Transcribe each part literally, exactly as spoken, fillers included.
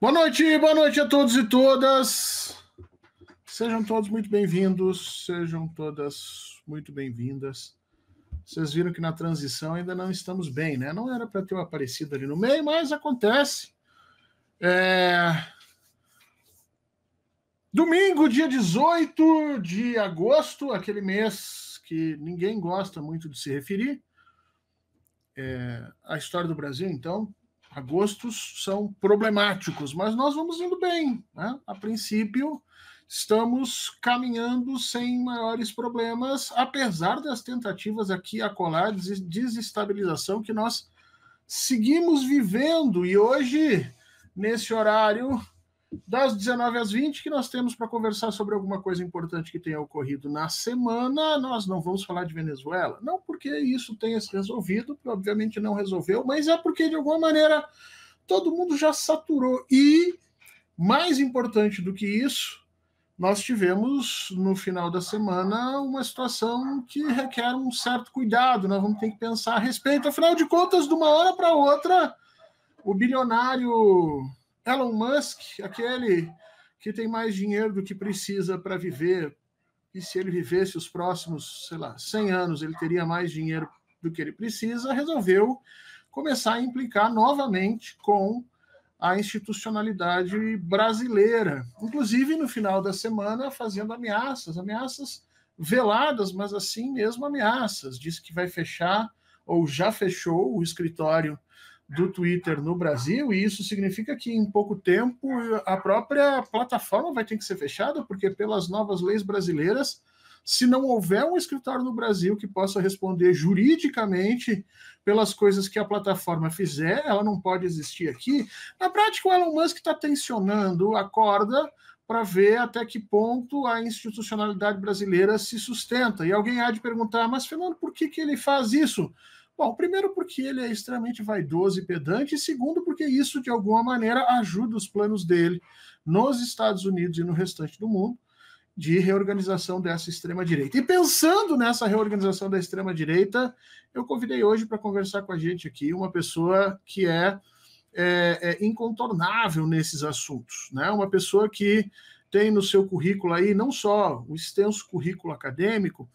Boa noite, boa noite a todos e todas. Sejam todos muito bem-vindos, sejam todas muito bem-vindas. Vocês viram que na transição ainda não estamos bem, né? Não era para ter um aparecido ali no meio, mas acontece. É... Domingo, dia dezoito de agosto, aquele mês que ninguém gosta muito de se referir. É... A história do Brasil, então, agostos são problemáticos, mas nós vamos indo bem, né? A princípio, estamos caminhando sem maiores problemas, apesar das tentativas aqui a colar de desestabilização que nós seguimos vivendo. E hoje, nesse horário, das dezenove às vinte, que nós temos para conversar sobre alguma coisa importante que tenha ocorrido na semana, nós não vamos falar de Venezuela. Não porque isso tenha se resolvido, porque obviamente não resolveu, mas é porque, de alguma maneira, todo mundo já saturou. E, mais importante do que isso, nós tivemos, no final da semana, uma situação que requer um certo cuidado. Nós vamos ter que pensar a respeito. Afinal de contas, de uma hora para outra, o bilionário Elon Musk, aquele que tem mais dinheiro do que precisa para viver, e se ele vivesse os próximos, sei lá, cem anos, ele teria mais dinheiro do que ele precisa, resolveu começar a implicar novamente com a institucionalidade brasileira, inclusive no final da semana fazendo ameaças, ameaças veladas, mas assim mesmo ameaças. Diz que vai fechar, ou já fechou, o escritório do Twitter no Brasil, e isso significa que em pouco tempo a própria plataforma vai ter que ser fechada, porque pelas novas leis brasileiras, se não houver um escritório no Brasil que possa responder juridicamente pelas coisas que a plataforma fizer, ela não pode existir aqui. Na prática, o Elon Musk está tensionando a corda para ver até que ponto a institucionalidade brasileira se sustenta. E alguém há de perguntar, mas Fernando, por que que ele faz isso? Bom, primeiro porque ele é extremamente vaidoso e pedante, e segundo porque isso, de alguma maneira, ajuda os planos dele nos Estados Unidos e no restante do mundo, de reorganização dessa extrema-direita. E pensando nessa reorganização da extrema-direita, eu convidei hoje para conversar com a gente aqui uma pessoa que é, é, é incontornável nesses assuntos, né? Uma pessoa que tem no seu currículo aí não só o extenso currículo acadêmico,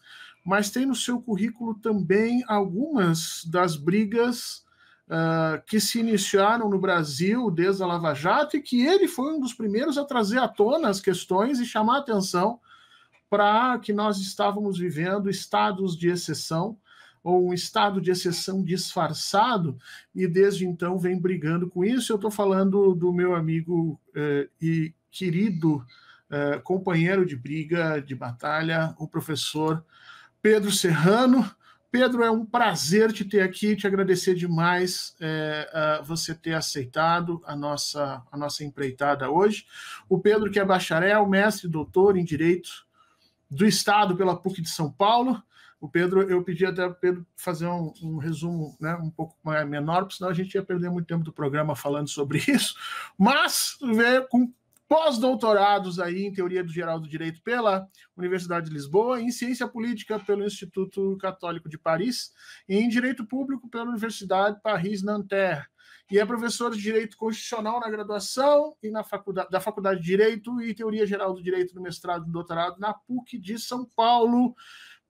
mas tem no seu currículo também algumas das brigas uh, que se iniciaram no Brasil desde a Lava Jato, e que ele foi um dos primeiros a trazer à tona as questões e chamar a atenção para que nós estávamos vivendo estados de exceção, ou um estado de exceção disfarçado, e desde então vem brigando com isso. Eu estou falando do meu amigo eh, e querido eh, companheiro de briga, de batalha, o professor Pedro Serrano. Pedro, é um prazer te ter aqui, te agradecer demais é, você ter aceitado a nossa, a nossa empreitada hoje. O Pedro, que é bacharel, mestre, doutor em Direito do Estado pela P U C de São Paulo. O Pedro, eu pedi até o Pedro fazer um, um resumo, né, um pouco mais, menor, porque senão a gente ia perder muito tempo do programa falando sobre isso, mas veio com pós-doutorados aí em Teoria do Geral do Direito pela Universidade de Lisboa, em Ciência Política pelo Instituto Católico de Paris e em Direito Público pela Universidade Paris Nanterre. E é professor de Direito Constitucional na graduação e na faculdade, da Faculdade de Direito, e Teoria Geral do Direito no mestrado e doutorado na P U C de São Paulo.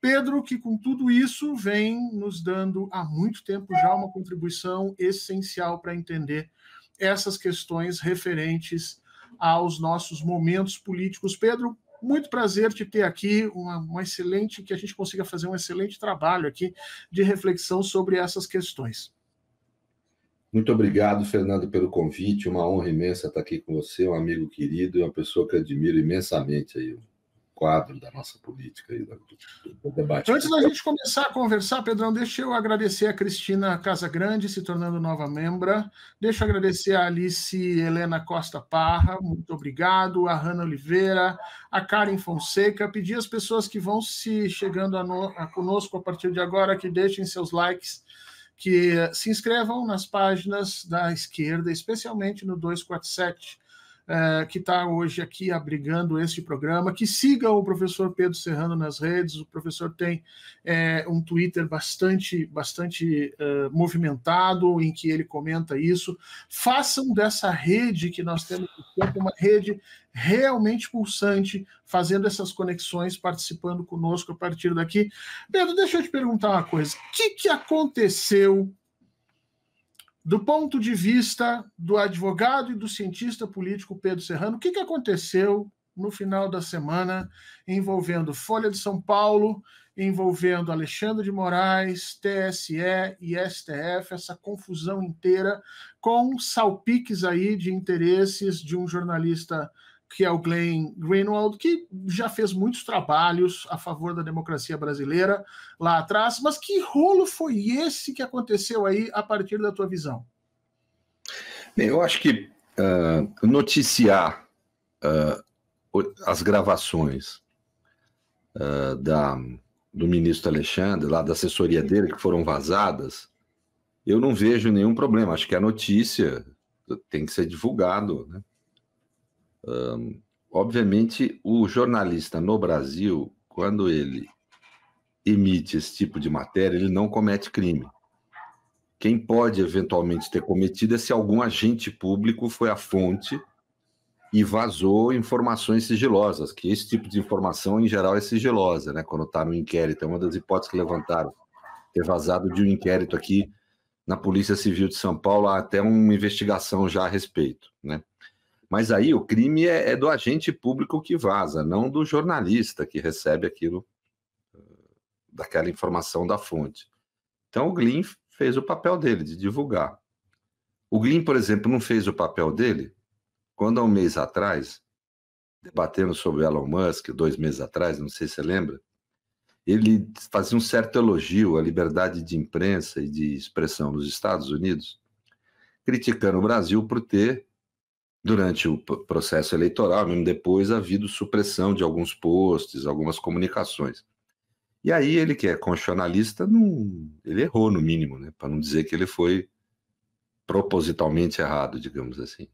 Pedro, que com tudo isso vem nos dando há muito tempo já uma contribuição essencial para entender essas questões referentes aos nossos momentos políticos. Pedro, muito prazer te ter aqui, uma, uma excelente, que a gente consiga fazer um excelente trabalho aqui de reflexão sobre essas questões. Muito obrigado, Fernando, pelo convite, uma honra imensa estar aqui com você, um amigo querido e uma pessoa que admiro imensamente aí o quadro da nossa política e do, do debate. Antes da gente começar a conversar, Pedrão, deixa eu agradecer a Cristina Casagrande, se tornando nova membra, deixa eu agradecer a Alice Helena Costa Parra, muito obrigado, a Hanna Oliveira, a Karen Fonseca, pedir às pessoas que vão se chegando a no, a conosco a partir de agora, que deixem seus likes, que se inscrevam nas páginas da esquerda, especialmente no dois quatro sete é, que está hoje aqui abrigando este programa, que siga o professor Pedro Serrano nas redes. O professor tem é, um Twitter bastante, bastante é, movimentado, em que ele comenta isso. Façam dessa rede que nós temos uma rede realmente pulsante, fazendo essas conexões, participando conosco a partir daqui. Pedro, deixa eu te perguntar uma coisa. O que, que aconteceu do ponto de vista do advogado e do cientista político Pedro Serrano? O que, que aconteceu no final da semana envolvendo Folha de São Paulo, envolvendo Alexandre de Moraes, T S E e S T F, essa confusão inteira com salpiques aí de interesses de um jornalista que é o Glenn Greenwald, que já fez muitos trabalhos a favor da democracia brasileira lá atrás, mas que rolo foi esse que aconteceu aí a partir da tua visão? Bem, eu acho que uh, noticiar uh, as gravações uh, da, do ministro Alexandre, lá da assessoria dele, que foram vazadas, eu não vejo nenhum problema. Acho que a notícia tem que ser divulgada, né? Um, obviamente, o jornalista no Brasil, quando ele emite esse tipo de matéria, ele não comete crime. Quem pode eventualmente ter cometido é se algum agente público foi à fonte e vazou informações sigilosas, que esse tipo de informação, em geral, é sigilosa, né? Quando está no inquérito, é uma das hipóteses que levantaram, ter vazado de um inquérito aqui na Polícia Civil de São Paulo, há até uma investigação já a respeito, né? Mas aí o crime é, é do agente público que vaza, não do jornalista que recebe aquilo, daquela informação da fonte. Então o Glenn fez o papel dele, de divulgar. O Glenn, por exemplo, não fez o papel dele quando, há um mês atrás, debatendo sobre Elon Musk, dois meses atrás, não sei se você lembra, ele fazia um certo elogio à liberdade de imprensa e de expressão nos Estados Unidos, criticando o Brasil por ter, durante o processo eleitoral, mesmo depois, havido supressão de alguns posts, algumas comunicações. E aí ele, que é constitucionalista, não, ele errou no mínimo, né? Para não dizer que ele foi propositalmente errado, digamos assim.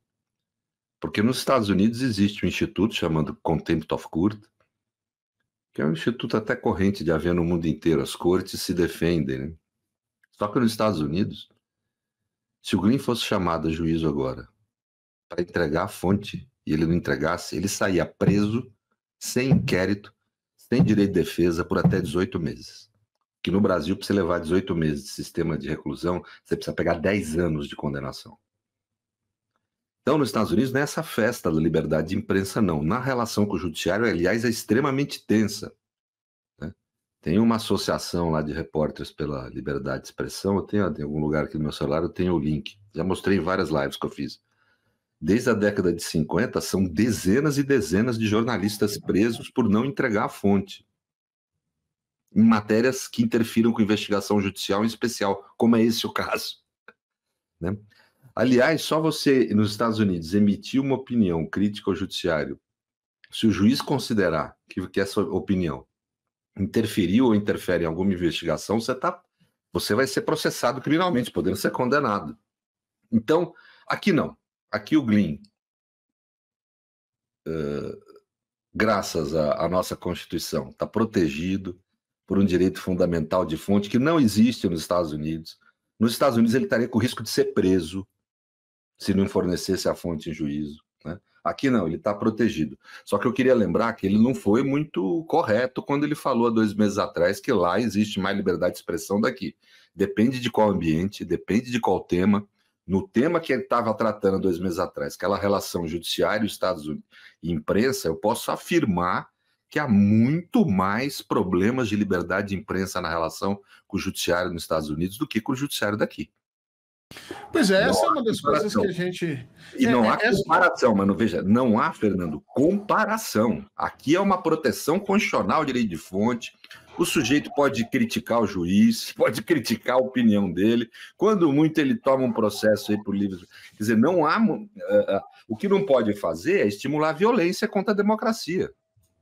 Porque nos Estados Unidos existe um instituto chamado Contempt of Court, que é um instituto até corrente de haver no mundo inteiro, as cortes se defendem, né? Só que nos Estados Unidos, se o Glenn fosse chamado a juízo agora, para entregar a fonte, e ele não entregasse, ele saía preso, sem inquérito, sem direito de defesa, por até dezoito meses. Que no Brasil, para você levar dezoito meses de sistema de reclusão, você precisa pegar dez anos de condenação. Então, nos Estados Unidos, não é essa festa da liberdade de imprensa, não. Na relação com o judiciário, aliás, é extremamente tensa, né? Tem uma associação lá de repórteres pela liberdade de expressão, eu tenho, em algum lugar aqui no meu celular, eu tenho o link. Já mostrei em várias lives que eu fiz. Desde a década de cinquenta, são dezenas e dezenas de jornalistas presos por não entregar a fonte, em matérias que interfiram com investigação judicial, em especial, como é esse o caso, né? Aliás, só você, nos Estados Unidos, emitir uma opinião crítica ao judiciário, se o juiz considerar que, que essa opinião interferiu ou interfere em alguma investigação, você, tá, você vai ser processado criminalmente, podendo ser condenado. Então, aqui não. Aqui o Glenn, uh, graças à, à nossa Constituição, está protegido por um direito fundamental de fonte que não existe nos Estados Unidos. Nos Estados Unidos ele estaria com o risco de ser preso se não fornecesse a fonte em juízo, né? Aqui não, ele está protegido. Só que eu queria lembrar que ele não foi muito correto quando ele falou há dois meses atrás que lá existe mais liberdade de expressão daqui. Depende de qual ambiente, depende de qual tema. No tema que ele estava tratando dois meses atrás, aquela relação judiciário, Estados Unidos e imprensa, eu posso afirmar que há muito mais problemas de liberdade de imprensa na relação com o judiciário nos Estados Unidos do que com o judiciário daqui. Pois é, essa é uma das coisas que a gente... E não há comparação, mano, veja, não há, Fernando, comparação. Aqui é uma proteção constitucional, direito de fonte. O sujeito pode criticar o juiz, pode criticar a opinião dele. Quando muito ele toma um processo aí por livre... Quer dizer, não há... Uh, uh, o que não pode fazer é estimular a violência contra a democracia.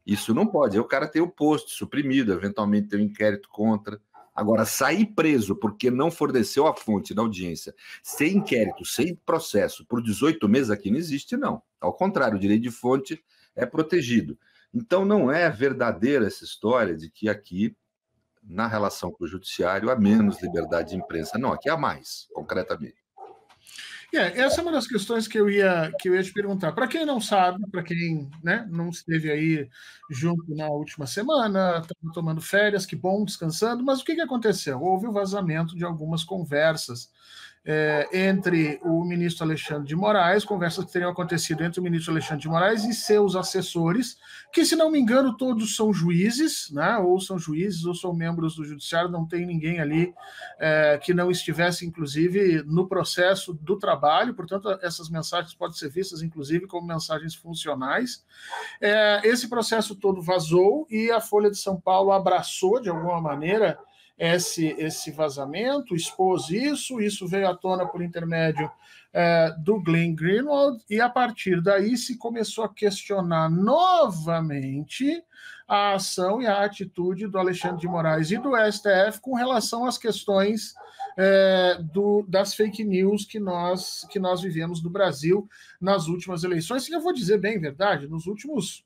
Isso não pode. Aí o cara tem o posto suprimido, eventualmente tem um inquérito contra. Agora, sair preso porque não forneceu a fonte da audiência, sem inquérito, sem processo, por dezoito meses aqui não existe, não. Ao contrário, o direito de fonte é protegido. Então, não é verdadeira essa história de que aqui, na relação com o judiciário, há menos liberdade de imprensa. Não, aqui há mais, concretamente. Yeah, essa é uma das questões que eu ia, que eu ia te perguntar. Para quem não sabe, para quem, né, não esteve aí junto na última semana, estava tomando férias, que bom, descansando, mas o que, que aconteceu? Houve o vazamento de algumas conversas é, entre o ministro Alexandre de Moraes, conversas que teriam acontecido entre o ministro Alexandre de Moraes e seus assessores, que, se não me engano, todos são juízes, né, ou são juízes ou são membros do judiciário, não tem ninguém ali é, que não estivesse, inclusive, no processo do trabalho. Trabalho, portanto, essas mensagens podem ser vistas, inclusive, como mensagens funcionais. É, esse processo todo vazou e a Folha de São Paulo abraçou, de alguma maneira, esse, esse vazamento, expôs isso, isso veio à tona por intermédio é, do Glenn Greenwald, e a partir daí se começou a questionar novamente a ação e a atitude do Alexandre de Moraes e do S T F com relação às questões é, do, das fake news que nós, que nós vivemos no Brasil nas últimas eleições. E eu vou dizer bem verdade, nos últimos...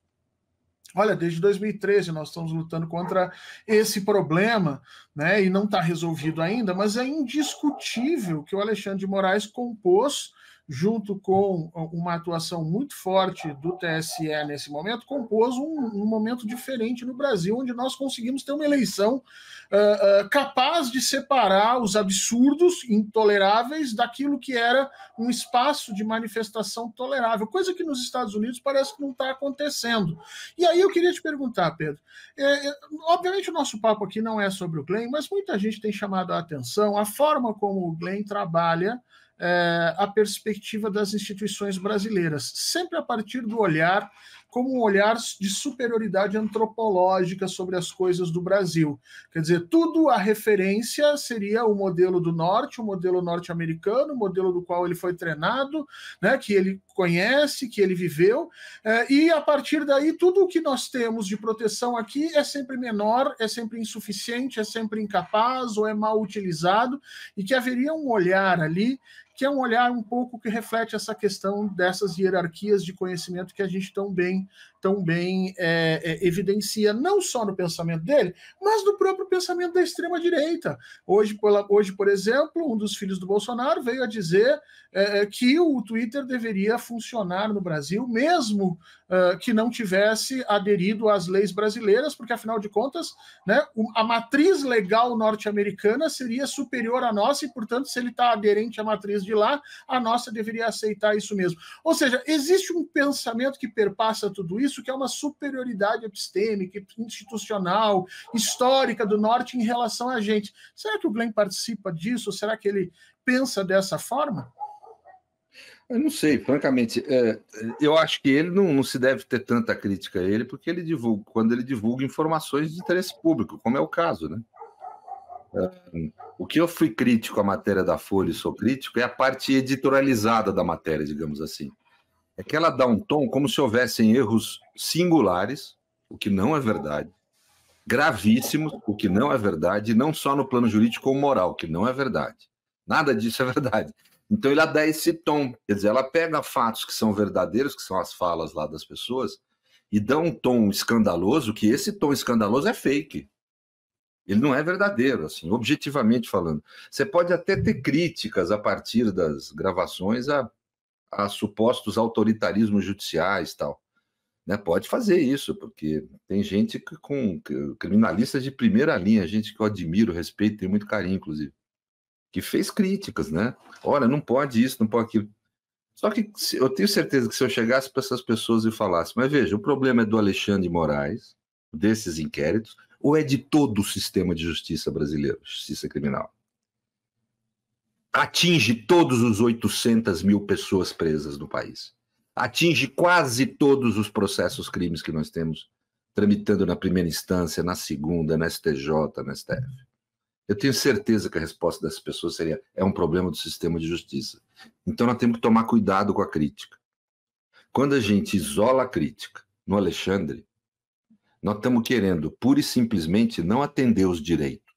Olha, desde dois mil e treze nós estamos lutando contra esse problema, né, e não está resolvido ainda, mas é indiscutível que o Alexandre de Moraes compôs, junto com uma atuação muito forte do T S E nesse momento, compôs um, um momento diferente no Brasil, onde nós conseguimos ter uma eleição uh, uh, capaz de separar os absurdos intoleráveis daquilo que era um espaço de manifestação tolerável, coisa que nos Estados Unidos parece que não está acontecendo. E aí eu queria te perguntar, Pedro, é, é, obviamente o nosso papo aqui não é sobre o Glenn, mas muita gente tem chamado a atenção a forma como o Glenn trabalha É, a perspectiva das instituições brasileiras, sempre a partir do olhar, como um olhar de superioridade antropológica sobre as coisas do Brasil. Quer dizer, tudo a referência seria o modelo do norte, o modelo norte-americano, o modelo do qual ele foi treinado, né, que ele conhece, que ele viveu, é, e a partir daí tudo o que nós temos de proteção aqui é sempre menor, é sempre insuficiente, é sempre incapaz ou é mal utilizado, e que haveria um olhar ali que é um olhar um pouco que reflete essa questão dessas hierarquias de conhecimento que a gente tão bem, tão bem é, é, evidencia, não só no pensamento dele, mas no próprio pensamento da extrema-direita. Hoje, hoje, por exemplo, um dos filhos do Bolsonaro veio a dizer é, que o Twitter deveria funcionar no Brasil, mesmo é, que não tivesse aderido às leis brasileiras, porque, afinal de contas, né, a matriz legal norte-americana seria superior à nossa e, portanto, se ele está aderente à matriz de lá, a nossa deveria aceitar isso mesmo. Ou seja, existe um pensamento que perpassa tudo isso, que é uma superioridade epistêmica, institucional, histórica do norte em relação a gente. Será que o Glenn participa disso? Será que ele pensa dessa forma? Eu não sei, francamente. É, eu acho que ele não, não se deve ter tanta crítica a ele, porque ele divulga, quando ele divulga informações de interesse público, como é o caso, né? O que eu fui crítico à matéria da Folha e sou crítico é a parte editorializada da matéria, digamos assim. É que ela dá um tom como se houvessem erros singulares, o que não é verdade, gravíssimos, o que não é verdade, não só no plano jurídico ou moral, o que não é verdade. Nada disso é verdade. Então ela dá esse tom, quer dizer, ela pega fatos que são verdadeiros, que são as falas lá das pessoas, e dá um tom escandaloso, que esse tom escandaloso é fake. Ele não é verdadeiro, assim, objetivamente falando. Você pode até ter críticas a partir das gravações a, a supostos autoritarismos judiciais e tal. Né? Pode fazer isso, porque tem gente que, com criminalistas de primeira linha, gente que eu admiro, respeito, tenho muito carinho, inclusive, que fez críticas, né? Olha, não pode isso, não pode aquilo. Só que eu tenho certeza que se eu chegasse para essas pessoas e falasse, mas veja, o problema é do Alexandre de Moraes, desses inquéritos, ou é de todo o sistema de justiça brasileiro, justiça criminal? Atinge todos os oitocentas mil pessoas presas no país. Atinge quase todos os processos crimes que nós temos tramitando na primeira instância, na segunda, na S T J, na S T F. Eu tenho certeza que a resposta dessas pessoas seria é um problema do sistema de justiça. Então nós temos que tomar cuidado com a crítica. Quando a gente isola a crítica no Alexandre, nós estamos querendo, pura e simplesmente, não atender os direitos.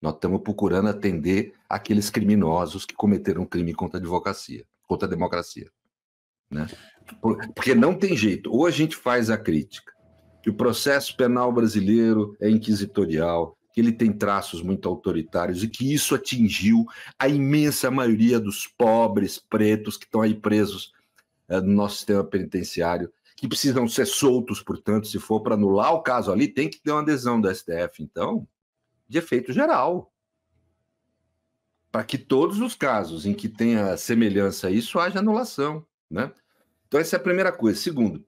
Nós estamos procurando atender aqueles criminosos que cometeram crime contra a advocacia, contra a democracia. Né? Porque não tem jeito. Ou a gente faz a crítica que o processo penal brasileiro é inquisitorial, que ele tem traços muito autoritários e que isso atingiu a imensa maioria dos pobres pretos que estão aí presos é, no nosso sistema penitenciário, que precisam ser soltos, portanto, se for para anular o caso ali, tem que ter uma adesão do S T F, então, de efeito geral. Para que todos os casos em que tenha semelhança a isso, haja anulação. Né? Então, essa é a primeira coisa. Segundo,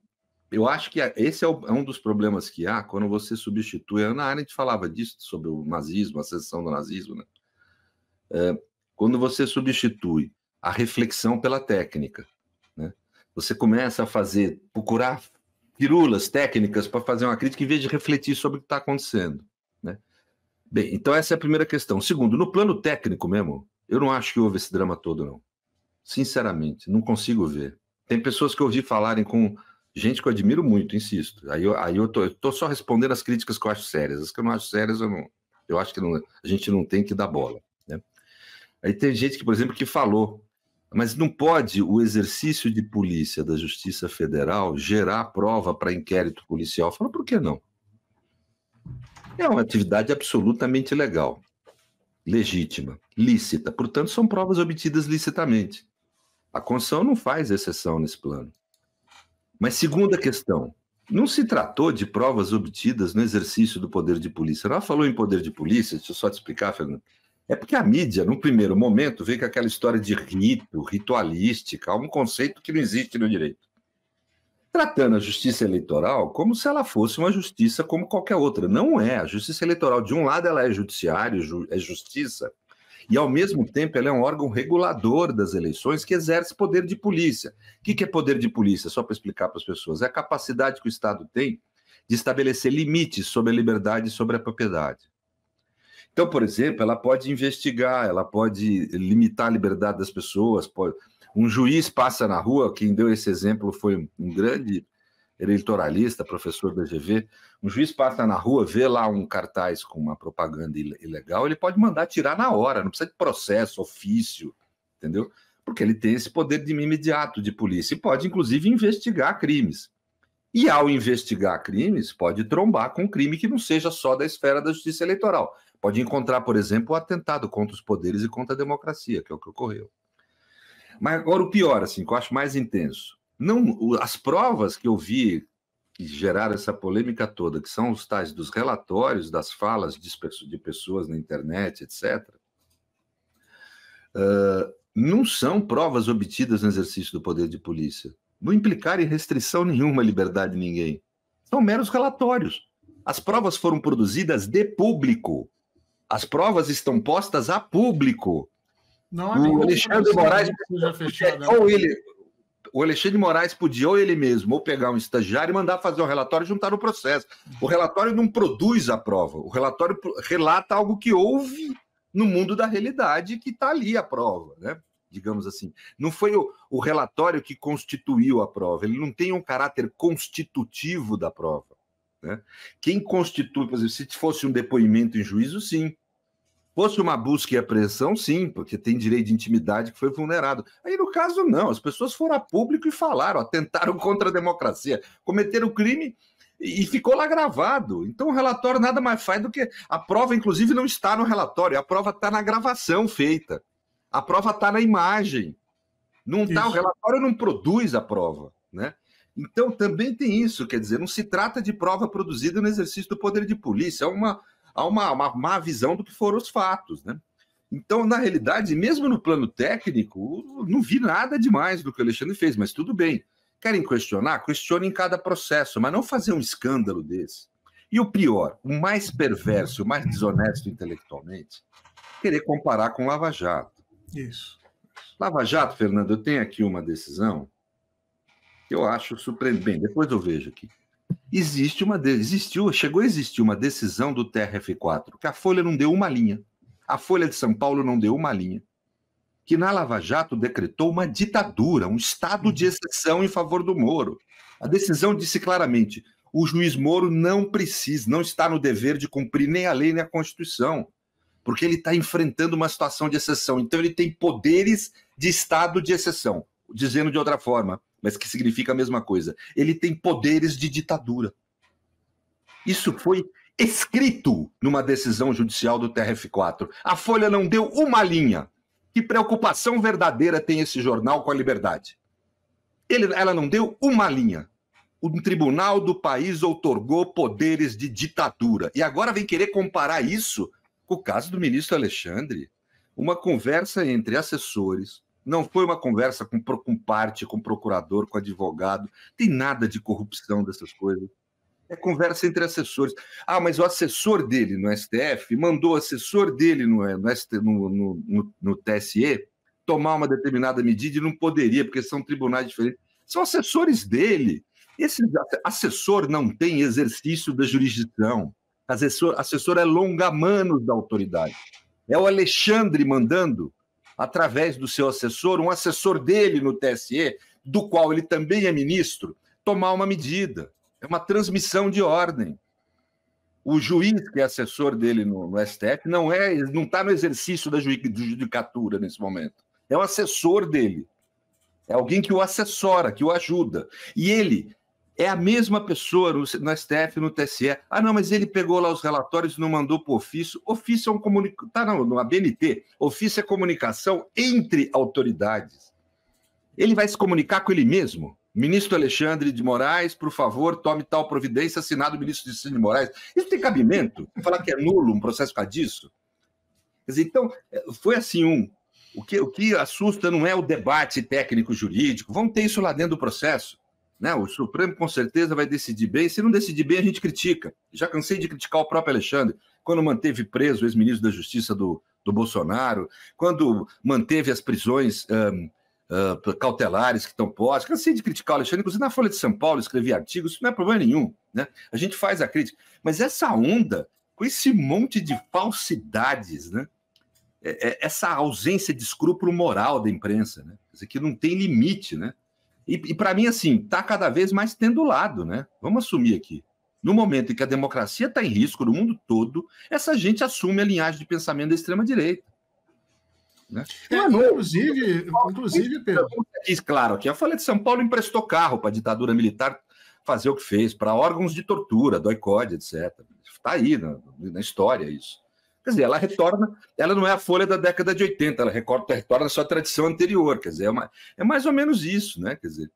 eu acho que esse é um dos problemas que há quando você substitui... A Ana Arendt falava disso, sobre o nazismo, a ascensão do nazismo. Né? É, quando você substitui a reflexão pela técnica, né? Você começa a fazer, procurar firulas técnicas para fazer uma crítica em vez de refletir sobre o que está acontecendo. Né? Bem, então essa é a primeira questão. Segundo, no plano técnico mesmo, eu não acho que houve esse drama todo, não. Sinceramente, não consigo ver. Tem pessoas que eu ouvi falarem com... gente que eu admiro muito, insisto. Aí eu, aí eu, tô, eu tô só respondendo as críticas que eu acho sérias. As que eu não acho sérias, eu, não, eu acho que não, a gente não tem que dar bola. Né? Aí tem gente que, por exemplo, que falou, mas não pode o exercício de polícia da Justiça Federal gerar prova para inquérito policial. Eu falo, por que não? É uma atividade absolutamente legal, legítima, lícita. Portanto, são provas obtidas licitamente. A Constituição não faz exceção nesse plano. Mas segunda questão, não se tratou de provas obtidas no exercício do poder de polícia. Ela falou em poder de polícia, deixa eu só te explicar, Fernando. É porque a mídia, no primeiro momento, veio com aquela história de rito, ritualística, um conceito que não existe no direito. Tratando a justiça eleitoral como se ela fosse uma justiça como qualquer outra. Não é. A justiça eleitoral, de um lado, ela é judiciário, é justiça, e, ao mesmo tempo, ela é um órgão regulador das eleições que exerce poder de polícia. O que é poder de polícia? Só para explicar para as pessoas. É a capacidade que o Estado tem de estabelecer limites sobre a liberdade e sobre a propriedade. Então, por exemplo, ela pode investigar, ela pode limitar a liberdade das pessoas. Pode... Um juiz passa na rua, quem deu esse exemplo foi um grande eleitoralista, professor da G V, um juiz passa na rua, vê lá um cartaz com uma propaganda ilegal, ele pode mandar tirar na hora, não precisa de processo, ofício, entendeu? Porque ele tem esse poder de imediato de polícia e pode, inclusive, investigar crimes. E, ao investigar crimes, pode trombar com um crime que não seja só da esfera da justiça eleitoral. Pode encontrar, por exemplo, o atentado contra os poderes e contra a democracia, que é o que ocorreu. Mas agora o pior, assim, que eu acho mais intenso, não, as provas que eu vi que geraram essa polêmica toda, que são os tais dos relatórios, das falas de pessoas na internet, etcétera, uh, não são provas obtidas no exercício do poder de polícia. Não implicaram em restrição nenhuma à liberdade de ninguém. São meros relatórios. As provas foram produzidas de público. As provas estão postas a público. Não, amigo, o Alexandre de Moraes... Ou ele... O Alexandre de Moraes podia, ou ele mesmo, ou pegar um estagiário e mandar fazer um relatório e juntar no processo. O relatório não produz a prova. O relatório relata algo que houve no mundo da realidade que está ali a prova, né? Digamos assim. Não foi o, o relatório que constituiu a prova. Ele não tem um caráter constitutivo da prova, né? Quem constitui, por exemplo, se fosse um depoimento em juízo, sim. Fosse uma busca e apreensão, sim, porque tem direito de intimidade que foi vulnerado. Aí, no caso, não. As pessoas foram a público e falaram, atentaram contra a democracia, cometeram crime e ficou lá gravado. Então, o relatório nada mais faz do que... A prova, inclusive, não está no relatório. A prova está na gravação feita. A prova está na imagem. Não tá, o relatório não produz a prova, né? Então, também tem isso. Quer dizer, não se trata de prova produzida no exercício do poder de polícia. É uma... há uma, uma má visão do que foram os fatos, né? Então, na realidade, mesmo no plano técnico, não vi nada demais do que o Alexandre fez, mas tudo bem. Querem questionar? Questionem em cada processo, mas não fazer um escândalo desse. E o pior, o mais perverso, o mais desonesto intelectualmente, querer comparar com Lava Jato. Isso. Lava Jato, Fernando, eu tenho aqui uma decisão que eu acho surpreendente. Bem, depois eu vejo aqui. Existe uma, existiu, chegou a existir uma decisão do T R F quatro, que a Folha não deu uma linha, a Folha de São Paulo não deu uma linha, que na Lava Jato decretou uma ditadura, um estado de exceção em favor do Moro. A decisão disse claramente, o juiz Moro não precisa, não está no dever de cumprir nem a lei nem a Constituição. porque ele está enfrentando uma situação de exceção. Então ele tem poderes de estado de exceção, dizendo de outra forma, mas que significa a mesma coisa. Ele tem poderes de ditadura. Isso foi escrito numa decisão judicial do T R F quatro. A Folha não deu uma linha. Que preocupação verdadeira tem esse jornal com a liberdade? Ele, ela não deu uma linha. Um tribunal do país outorgou poderes de ditadura. E agora vem querer comparar isso com o caso do ministro Alexandre. Uma conversa entre assessores. Não foi uma conversa com, com parte, com procurador, com advogado. Tem nada de corrupção dessas coisas. É conversa entre assessores. Ah, mas o assessor dele no S T F mandou o assessor dele no, no, no, no, no T S E tomar uma determinada medida e não poderia, porque são tribunais diferentes. São assessores dele. Esse assessor não tem exercício da jurisdição. Assessor, assessor é longa-manos da autoridade. É o Alexandre mandando, através do seu assessor, um assessor dele no T S E, do qual ele também é ministro, tomar uma medida. É uma transmissão de ordem. O juiz que é assessor dele no, no S T F não é, não está no exercício da judicatura nesse momento. É o assessor dele. É alguém que o assessora, que o ajuda. E ele é a mesma pessoa no, no S T F, no T S E. Ah, não, mas ele pegou lá os relatórios e não mandou para o ofício. Ofício é um comunicado. Tá, não, no A B N T. Ofício é comunicação entre autoridades. Ele vai se comunicar com ele mesmo. Ministro Alexandre de Moraes, por favor, tome tal providência, assinado o ministro de Moraes. Isso tem cabimento? Falar que é nulo um processo por causa disso? Quer dizer, então, foi assim um. O que, o que assusta não é o debate técnico-jurídico. Vamos ter isso lá dentro do processo. Né? O Supremo, com certeza, vai decidir bem. Se não decidir bem, a gente critica. Já cansei de criticar o próprio Alexandre, quando manteve preso o ex-ministro da Justiça do, do Bolsonaro, quando manteve as prisões... Um, Uh, cautelares que estão postos. Cansei de criticar o Alexandre, inclusive na Folha de São Paulo escrevi artigos, isso não é problema nenhum, né? A gente faz a crítica, mas essa onda, com esse monte de falsidades, né? É, é, essa ausência de escrúpulo moral da imprensa, né? Quer dizer, que não tem limite, né? E, e para mim, assim, está cada vez mais tendo lado, né? Vamos assumir aqui. No momento em que a democracia está em risco no mundo todo, essa gente assume a linhagem de pensamento da extrema-direita. Né? É, inclusive, não, inclusive Pedro. Claro, aqui a Folha de São Paulo emprestou carro para a ditadura militar fazer o que fez, para órgãos de tortura, DOICODI, etcétera. Está aí na, na história isso. Quer dizer, ela retorna, ela não é a Folha da década de oitenta, ela recorta, retorna a sua tradição anterior, quer dizer, é, uma, é mais ou menos isso, né? Quer dizer,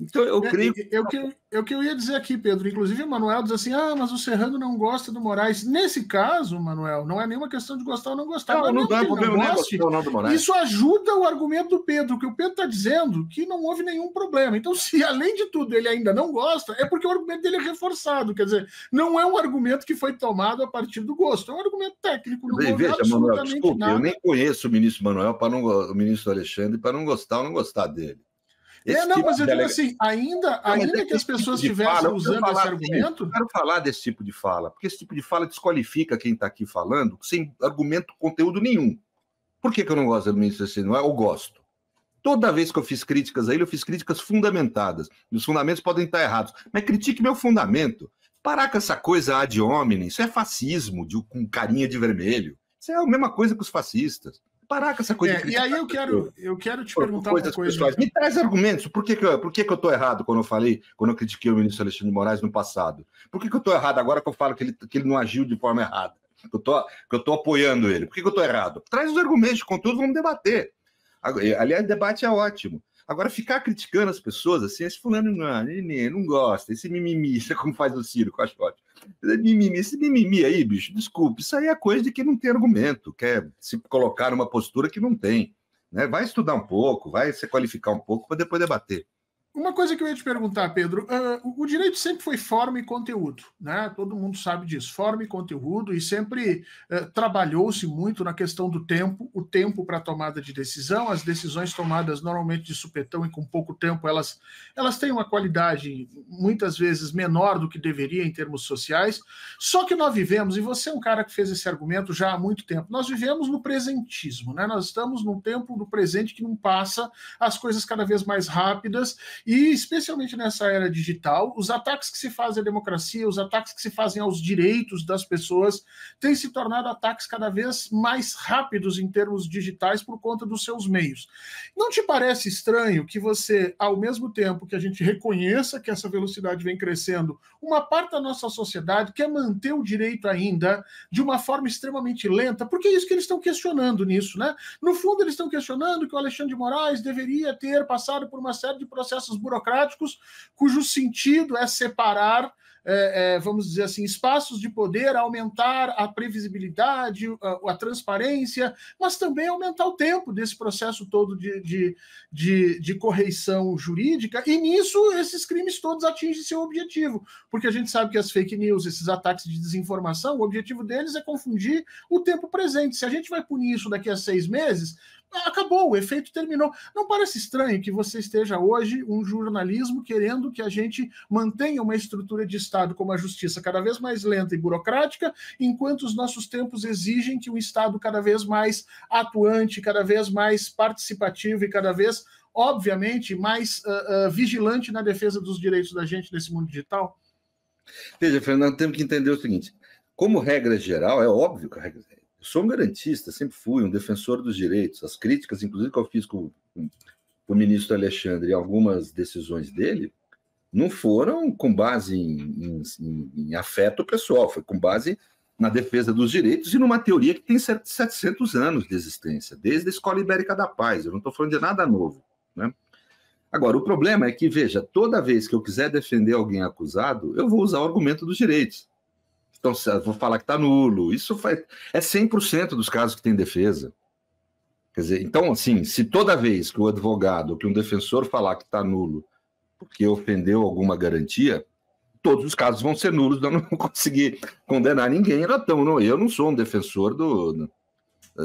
então eu é, creio que... Eu, que... eu que eu ia dizer aqui, Pedro, inclusive o Manuel diz assim, ah, mas o Serrano não gosta do Moraes. Nesse caso, Manuel, não é nenhuma questão de gostar ou não gostar. Não, não dá problema nem gostar ou não do Moraes. Isso ajuda o argumento do Pedro, que o Pedro está dizendo que não houve nenhum problema. Então, se além de tudo ele ainda não gosta, é porque o argumento dele é reforçado, quer dizer, não é um argumento que foi tomado a partir do gosto, é um argumento técnico. Não veja, veja Manuel, desculpe, nada. Eu nem conheço o ministro Manuel, para não, o ministro Alexandre, para não gostar ou não gostar dele. Esse é, não, tipo mas eu digo delega... assim, ainda, não, ainda que as pessoas tipo estivessem usando esse argumento... Eu quero falar desse tipo de fala, porque esse tipo de fala desqualifica quem está aqui falando sem argumento, conteúdo nenhum. Por que, que eu não gosto do ministro assim? Não é? Eu gosto. Toda vez que eu fiz críticas a ele, eu fiz críticas fundamentadas. Meus fundamentos podem estar errados, mas critique meu fundamento. Parar com essa coisa ad hominem, isso é fascismo, de, com carinha de vermelho. Isso é a mesma coisa que os fascistas. Parar com essa coisa. É, e aí eu quero, eu quero te perguntar coisas uma coisa. Me traz argumentos. Por que, que, eu, por que, que eu estou errado quando eu falei, quando eu critiquei o ministro Alexandre de Moraes no passado? Por que, que eu estou errado agora que eu falo que ele, que ele não agiu de forma errada? Que eu estou apoiando ele. Por que, que eu estou errado? Traz os argumentos de conteúdo, vamos debater. Aliás, debate é ótimo. Agora, ficar criticando as pessoas assim, esse fulano não, nenê, não gosta, esse mimimi, isso é como faz o circo, acho ótimo. Mimimi, esse mimimi aí, bicho, desculpe, isso aí é coisa de quem não tem argumento, quer se colocar numa postura que não tem. Né? Vai estudar um pouco, vai se qualificar um pouco para depois debater. Uma coisa que eu ia te perguntar, Pedro, uh, o direito sempre foi forma e conteúdo, né? Todo mundo sabe disso, forma e conteúdo, e sempre uh, trabalhou-se muito na questão do tempo, o tempo para tomada de decisão, as decisões tomadas normalmente de supetão e com pouco tempo, elas, elas têm uma qualidade muitas vezes menor do que deveria em termos sociais, só que nós vivemos, e você é um cara que fez esse argumento já há muito tempo, nós vivemos no presentismo, né? Nós estamos num tempo do presente que não passa, as coisas cada vez mais rápidas, E, especialmente nessa era digital, os ataques que se fazem à democracia, os ataques que se fazem aos direitos das pessoas, têm se tornado ataques cada vez mais rápidos em termos digitais por conta dos seus meios. Não te parece estranho que você, ao mesmo tempo que a gente reconheça que essa velocidade vem crescendo, uma parte da nossa sociedade quer manter o direito ainda de uma forma extremamente lenta? Porque é isso que eles estão questionando nisso, né? No fundo, eles estão questionando que o Alexandre de Moraes deveria ter passado por uma série de processos burocráticos cujo sentido é separar, É, é, vamos dizer assim, espaços de poder, aumentar a previsibilidade, a, a transparência, mas também aumentar o tempo desse processo todo de, de, de, de correição jurídica, e nisso esses crimes todos atingem seu objetivo, porque a gente sabe que as fake news, esses ataques de desinformação, o objetivo deles é confundir o tempo presente. Se a gente vai punir isso daqui a seis meses... acabou, o efeito terminou. Não parece estranho que você esteja hoje um jornalismo querendo que a gente mantenha uma estrutura de Estado como a justiça cada vez mais lenta e burocrática, enquanto os nossos tempos exigem que um Estado cada vez mais atuante, cada vez mais participativo e cada vez, obviamente, mais uh, uh, vigilante na defesa dos direitos da gente nesse mundo digital? Veja, Fernando, temos que entender o seguinte. Como regra geral, é óbvio que a regra geral, eu sou um garantista, sempre fui um defensor dos direitos. As críticas, inclusive, que eu fiz com o ministro Alexandre e algumas decisões dele, não foram com base em, em, em afeto pessoal, foi com base na defesa dos direitos e numa teoria que tem setecentos anos de existência, desde a Escola Ibérica da Paz. Eu não estou falando de nada novo, né? Agora, o problema é que, veja, toda vez que eu quiser defender alguém acusado, eu vou usar o argumento dos direitos. Então, vou falar que está nulo. Isso faz, é cem por cento dos casos que tem defesa. Quer dizer, então, assim, se toda vez que o advogado, que um defensor falar que está nulo porque ofendeu alguma garantia, todos os casos vão ser nulos, eu não vou conseguir condenar ninguém. Então, eu não sou um defensor do,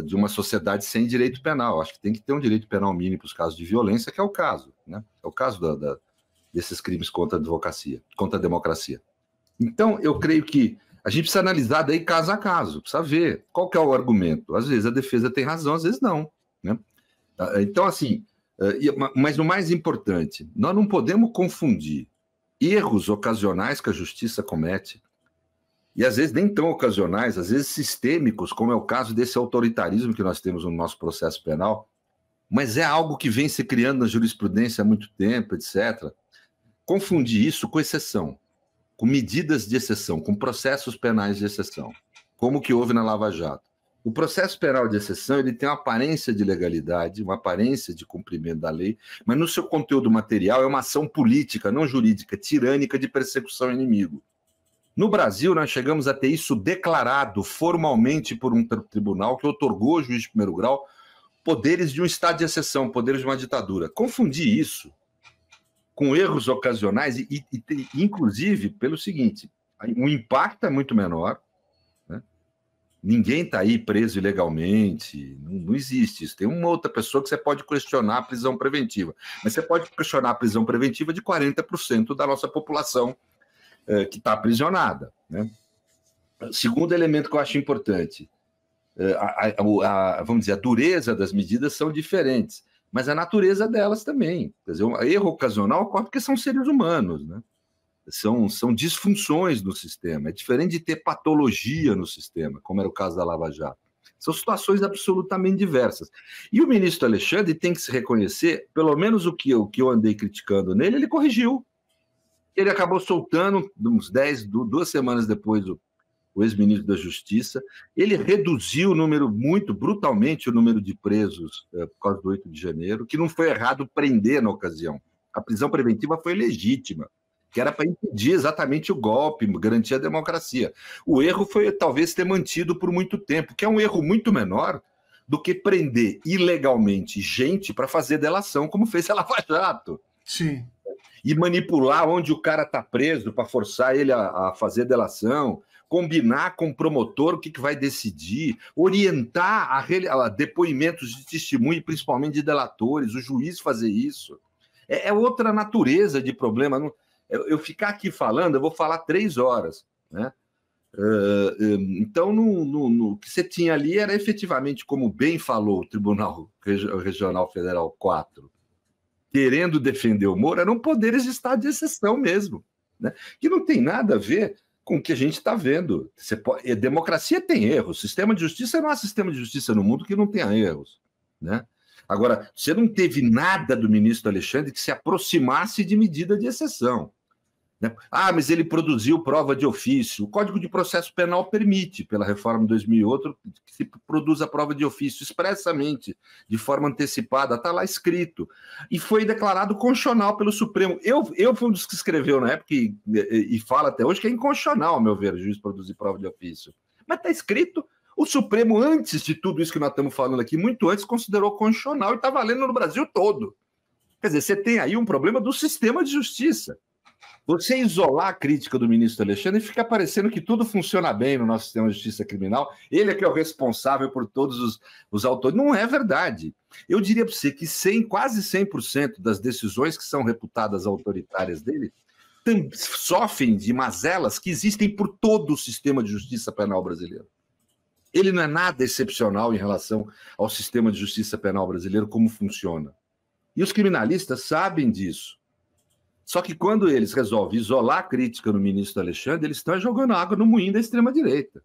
de uma sociedade sem direito penal. Acho que tem que ter um direito penal mínimo para os casos de violência, que é o caso, né? É o caso da, da, desses crimes contra a advocacia, contra a democracia. Então, eu creio que a gente precisa analisar daí caso a caso, precisa ver qual que é o argumento. Às vezes a defesa tem razão, às vezes não, né? Então, assim, mas o mais importante, nós não podemos confundir erros ocasionais que a justiça comete, e às vezes nem tão ocasionais, às vezes sistêmicos, como é o caso desse autoritarismo que nós temos no nosso processo penal, mas é algo que vem se criando na jurisprudência há muito tempo, etcétera. Confundir isso com exceção, com medidas de exceção, com processos penais de exceção, como que houve na Lava Jato. O processo penal de exceção, ele tem uma aparência de legalidade, uma aparência de cumprimento da lei, mas no seu conteúdo material é uma ação política, não jurídica, tirânica, de persecução ao inimigo. No Brasil, nós chegamos a ter isso declarado formalmente por um tribunal que outorgou ao juiz de primeiro grau poderes de um estado de exceção, poderes de uma ditadura. Confundir isso com erros ocasionais, e, e, e inclusive pelo seguinte, o impacto é muito menor, né? Ninguém está aí preso ilegalmente, não, não existe isso. Tem uma outra pessoa que você pode questionar a prisão preventiva, mas você pode questionar a prisão preventiva de quarenta por cento da nossa população é, que está aprisionada, né? Segundo elemento que eu acho importante, é, a, a, a, vamos dizer, a dureza das medidas são diferentes, mas a natureza delas também. Quer dizer, um erro ocasional ocorre porque são seres humanos, né? São, são disfunções no sistema. É diferente de ter patologia no sistema, como era o caso da Lava Jato. São situações absolutamente diversas. E o ministro Alexandre tem que se reconhecer, pelo menos o que eu, que eu andei criticando nele, ele corrigiu. Ele acabou soltando, uns dez, duas semanas depois, o, o ex-ministro da Justiça. Ele reduziu o número, muito brutalmente, o número de presos é, por causa do oito de janeiro, que não foi errado prender na ocasião. A prisão preventiva foi legítima, que era para impedir exatamente o golpe, garantir a democracia. O erro foi, talvez, ter mantido por muito tempo, que é um erro muito menor do que prender ilegalmente gente para fazer delação, como fez a Lava Jato. Sim. E manipular onde o cara está preso para forçar ele a, a fazer delação, combinar com o promotor o que, que vai decidir, orientar a, a depoimentos de testemunho, principalmente de delatores, o juiz fazer isso. É, é outra natureza de problema. Não, eu, eu ficar aqui falando, eu vou falar três horas, né? Uh, um, então, no, no, no, o que você tinha ali era efetivamente, como bem falou o Tribunal Regional Federal quatro, querendo defender o Moro eram poderes de estado de exceção mesmo, né? Que não tem nada a ver com o que a gente está vendo. Você pode... Democracia tem erros, sistema de justiça não há sistema de justiça no mundo que não tenha erros, né? Agora, você não teve nada do ministro Alexandre que se aproximasse de medida de exceção, né? Ah, mas ele produziu prova de ofício. O Código de Processo Penal permite, pela reforma de dois mil e oito, que se produza prova de ofício expressamente, de forma antecipada, está lá escrito. E foi declarado constitucional pelo Supremo. Eu, eu fui um dos que escreveu na época e, e fala até hoje que é inconstitucional, ao meu ver, o juiz produzir prova de ofício. Mas está escrito... O Supremo, antes de tudo isso que nós estamos falando aqui, muito antes, considerou constitucional e está valendo no Brasil todo. Quer dizer, você tem aí um problema do sistema de justiça. Você isolar a crítica do ministro Alexandre e fica parecendo que tudo funciona bem no nosso sistema de justiça criminal, ele é que é o responsável por todos os, os autores. Não é verdade. Eu diria para você que cem, quase cem por cento das decisões que são reputadas autoritárias dele sofrem de mazelas que existem por todo o sistema de justiça penal brasileiro. Ele não é nada excepcional em relação ao sistema de justiça penal brasileiro, como funciona. E os criminalistas sabem disso. Só que quando eles resolvem isolar a crítica no ministro Alexandre, eles estão jogando água no moinho da extrema-direita.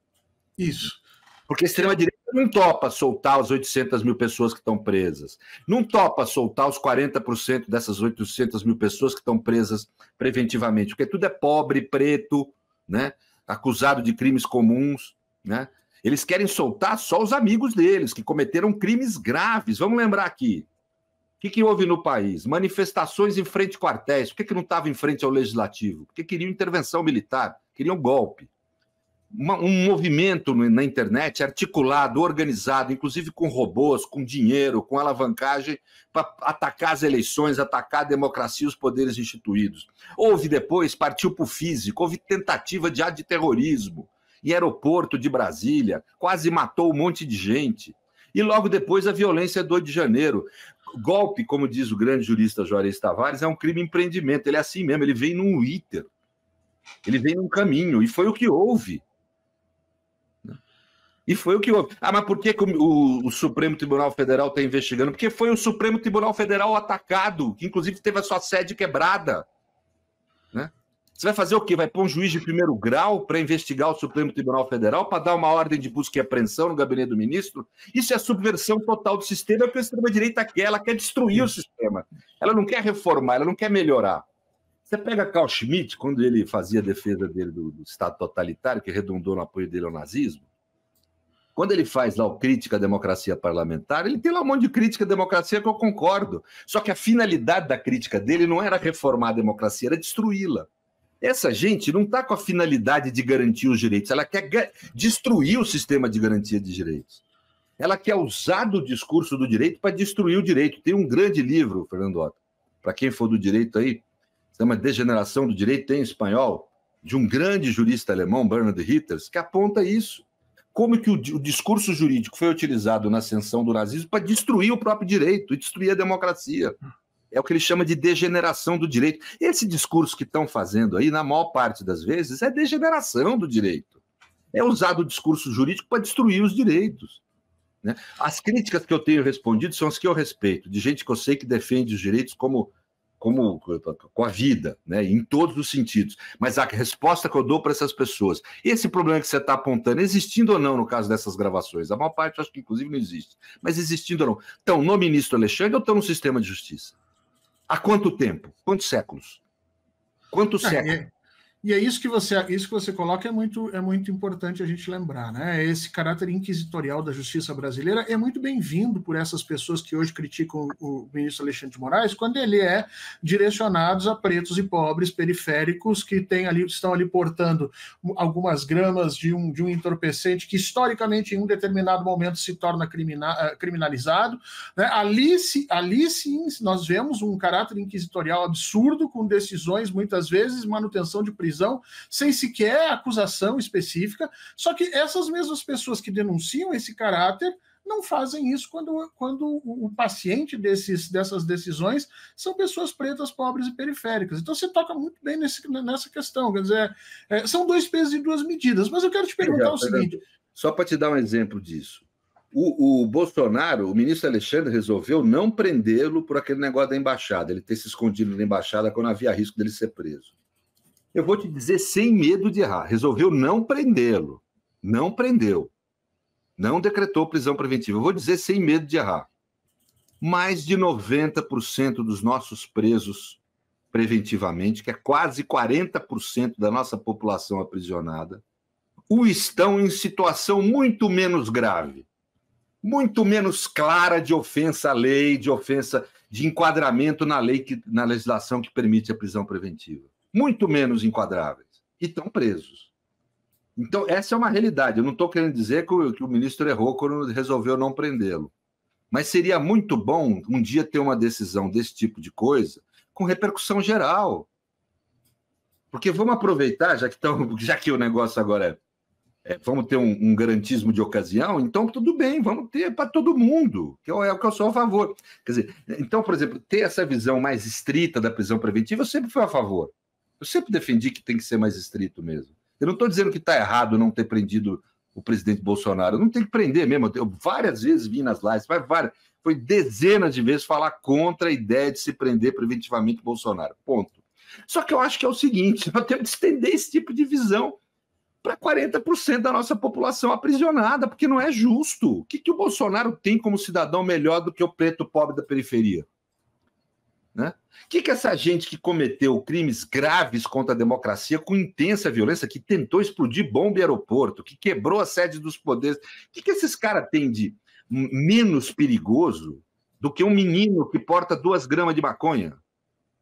Isso. Porque a extrema-direita não topa soltar as oitocentas mil pessoas que estão presas, não topa soltar os quarenta por cento dessas oitocentas mil pessoas que estão presas preventivamente, porque tudo é pobre, preto, né? Acusado de crimes comuns, né? Eles querem soltar só os amigos deles, que cometeram crimes graves. Vamos lembrar aqui. O que, que houve no país? Manifestações em frente a quartéis. Por que, que não estava em frente ao Legislativo? Porque queriam intervenção militar, queriam golpe. Uma, um movimento na internet articulado, organizado, inclusive com robôs, com dinheiro, com alavancagem, para atacar as eleições, atacar a democracia e os poderes instituídos. Houve depois, partiu para o físico, houve tentativa de ato de terrorismo. Em aeroporto de Brasília, quase matou um monte de gente. E logo depois a violência do oito de janeiro. Golpe, como diz o grande jurista Juarez Tavares, é um crime empreendimento. Ele é assim mesmo, ele vem num ítero. Ele vem num caminho, e foi o que houve. E foi o que houve. Ah, mas por que o, o Supremo Tribunal Federal está investigando? Porque foi o Supremo Tribunal Federal atacado, que inclusive teve a sua sede quebrada, né? Você vai fazer o quê? Vai pôr um juiz de primeiro grau para investigar o Supremo Tribunal Federal, para dar uma ordem de busca e apreensão no gabinete do ministro? Isso é subversão total do sistema, porque a extrema-direita quer, ela quer destruir o sistema. Ela não quer reformar, ela não quer melhorar. Você pega Carl Schmitt, quando ele fazia a defesa dele do, do Estado totalitário, que redundou no apoio dele ao nazismo, quando ele faz lá o crítica à democracia parlamentar, ele tem lá um monte de crítica à democracia que eu concordo. Só que a finalidade da crítica dele não era reformar a democracia, era destruí-la. Essa gente não está com a finalidade de garantir os direitos, ela quer destruir o sistema de garantia de direitos. Ela quer usar do discurso do direito para destruir o direito. Tem um grande livro, Fernando Otto, para quem for do direito aí, chama Degeneração do Direito, tem em espanhol, de um grande jurista alemão, Bernard Hitters, que aponta isso. Como que o, o discurso jurídico foi utilizado na ascensão do nazismo para destruir o próprio direito e destruir a democracia. É o que ele chama de degeneração do direito. Esse discurso que estão fazendo aí, na maior parte das vezes, é degeneração do direito. É usado o discurso jurídico para destruir os direitos, né? As críticas que eu tenho respondido são as que eu respeito, de gente que eu sei que defende os direitos como, como, com a vida, né? Em todos os sentidos. Mas a resposta que eu dou para essas pessoas, esse problema que você está apontando, existindo ou não no caso dessas gravações, a maior parte eu acho que inclusive não existe, mas existindo ou não, estão no ministro Alexandre ou estão no sistema de justiça? Há quanto tempo? Quantos séculos? Quantos ah, séculos? É, e é isso que você, isso que você coloca, é muito, é muito importante a gente lembrar, né? Esse caráter inquisitorial da justiça brasileira é muito bem-vindo por essas pessoas que hoje criticam o ministro Alexandre de Moraes, quando ele é direcionado a pretos e pobres periféricos que tem ali, estão ali portando algumas gramas de um, de um entorpecente que historicamente em um determinado momento se torna criminal, criminalizado, né? Ali, se, ali sim nós vemos um caráter inquisitorial absurdo com decisões, muitas vezes manutenção de prisão sem sequer acusação específica, só que essas mesmas pessoas que denunciam esse caráter não fazem isso quando, quando o paciente desses, dessas decisões são pessoas pretas, pobres e periféricas. Então você toca muito bem nesse, nessa questão, quer dizer, é, são dois pesos e duas medidas, mas eu quero te perguntar Legal, o seguinte... Só para te dar um exemplo disso, O, o Bolsonaro, o ministro Alexandre, resolveu não prendê-lo por aquele negócio da embaixada, ele ter se escondido na embaixada quando havia risco dele ser preso. Eu vou te dizer sem medo de errar, resolveu não prendê-lo, não prendeu, não decretou prisão preventiva. Eu vou dizer sem medo de errar, mais de noventa por cento dos nossos presos preventivamente, que é quase quarenta por cento da nossa população aprisionada, o estão em situação muito menos grave, muito menos clara de ofensa à lei, de ofensa de enquadramento na lei, que, na legislação que permite a prisão preventiva. Muito menos enquadráveis. E estão presos. Então, essa é uma realidade. Eu não estou querendo dizer que o, que o ministro errou quando resolveu não prendê-lo. Mas seria muito bom um dia ter uma decisão desse tipo de coisa com repercussão geral. Porque vamos aproveitar, já que, tão, já que o negócio agora é... É, vamos ter um, um garantismo de ocasião, então tudo bem, vamos ter para todo mundo, que é o que eu sou a favor. Quer dizer, então, por exemplo, ter essa visão mais estrita da prisão preventiva, eu sempre fui a favor. Eu sempre defendi que tem que ser mais estrito mesmo. Eu não estou dizendo que está errado não ter prendido o presidente Bolsonaro, não tem que prender mesmo. Eu várias vezes vim nas lives, mas várias, foi dezenas de vezes falar contra a ideia de se prender preventivamente Bolsonaro, ponto. Só que eu acho que é o seguinte, nós temos que estender esse tipo de visão para quarenta por cento da nossa população aprisionada, porque não é justo. O que, que o Bolsonaro tem como cidadão melhor do que o preto pobre da periferia? Né? O que, que essa gente que cometeu crimes graves contra a democracia, com intensa violência, que tentou explodir bomba em aeroporto, que quebrou a sede dos poderes, o que, que esses caras têm de menos perigoso do que um menino que porta duas gramas de maconha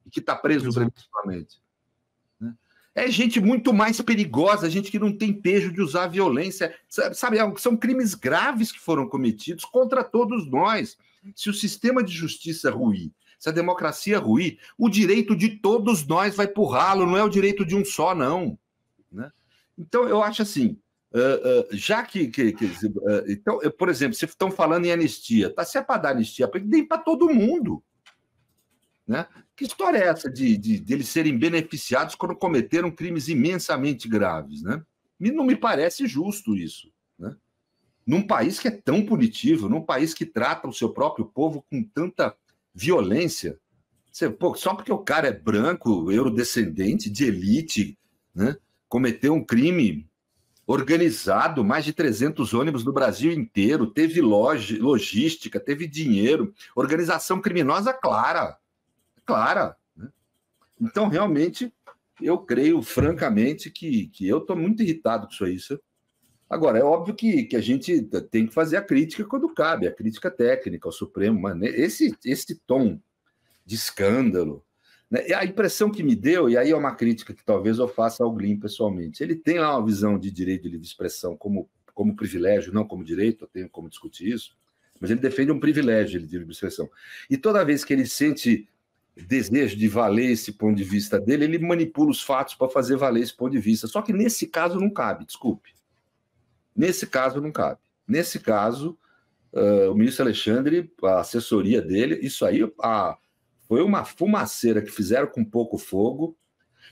e que está preso preventivamente? É gente muito mais perigosa, gente que não tem pejo de usar violência. Sabe, são crimes graves que foram cometidos contra todos nós. Se o sistema de justiça ruir, se a democracia ruir, o direito de todos nós vai pro ralo, não é o direito de um só, não. Né? Então, eu acho assim, uh, uh, já que... que, que uh, então, eu, por exemplo, se estão falando em anistia, tá, se é para dar anistia, nem para todo mundo. Né? Que história é essa de, de, de eles serem beneficiados quando cometeram crimes imensamente graves? Né? Não me parece justo isso. Né? Num país que é tão punitivo, num país que trata o seu próprio povo com tanta violência, você, pô, só porque o cara é branco, eurodescendente, de elite, né? Cometeu um crime organizado, mais de trezentos ônibus no Brasil inteiro, teve log, logística, teve dinheiro, organização criminosa clara. Clara. Né? Então, realmente, eu creio, francamente, que, que eu estou muito irritado com isso aí. Agora, é óbvio que, que a gente tem que fazer a crítica quando cabe, a crítica técnica ao Supremo, mas esse, esse tom de escândalo, né? A impressão que me deu, e aí é uma crítica que talvez eu faça ao Glenn pessoalmente, ele tem lá uma visão de direito de livre expressão como, como privilégio, não como direito, eu tenho como discutir isso, mas ele defende um privilégio de livre expressão. E toda vez que ele sente... desejo de valer esse ponto de vista dele, ele manipula os fatos para fazer valer esse ponto de vista. Só que nesse caso não cabe, desculpe. Nesse caso não cabe. Nesse caso, uh, o ministro Alexandre, a assessoria dele, isso aí a, foi uma fumaceira que fizeram com pouco fogo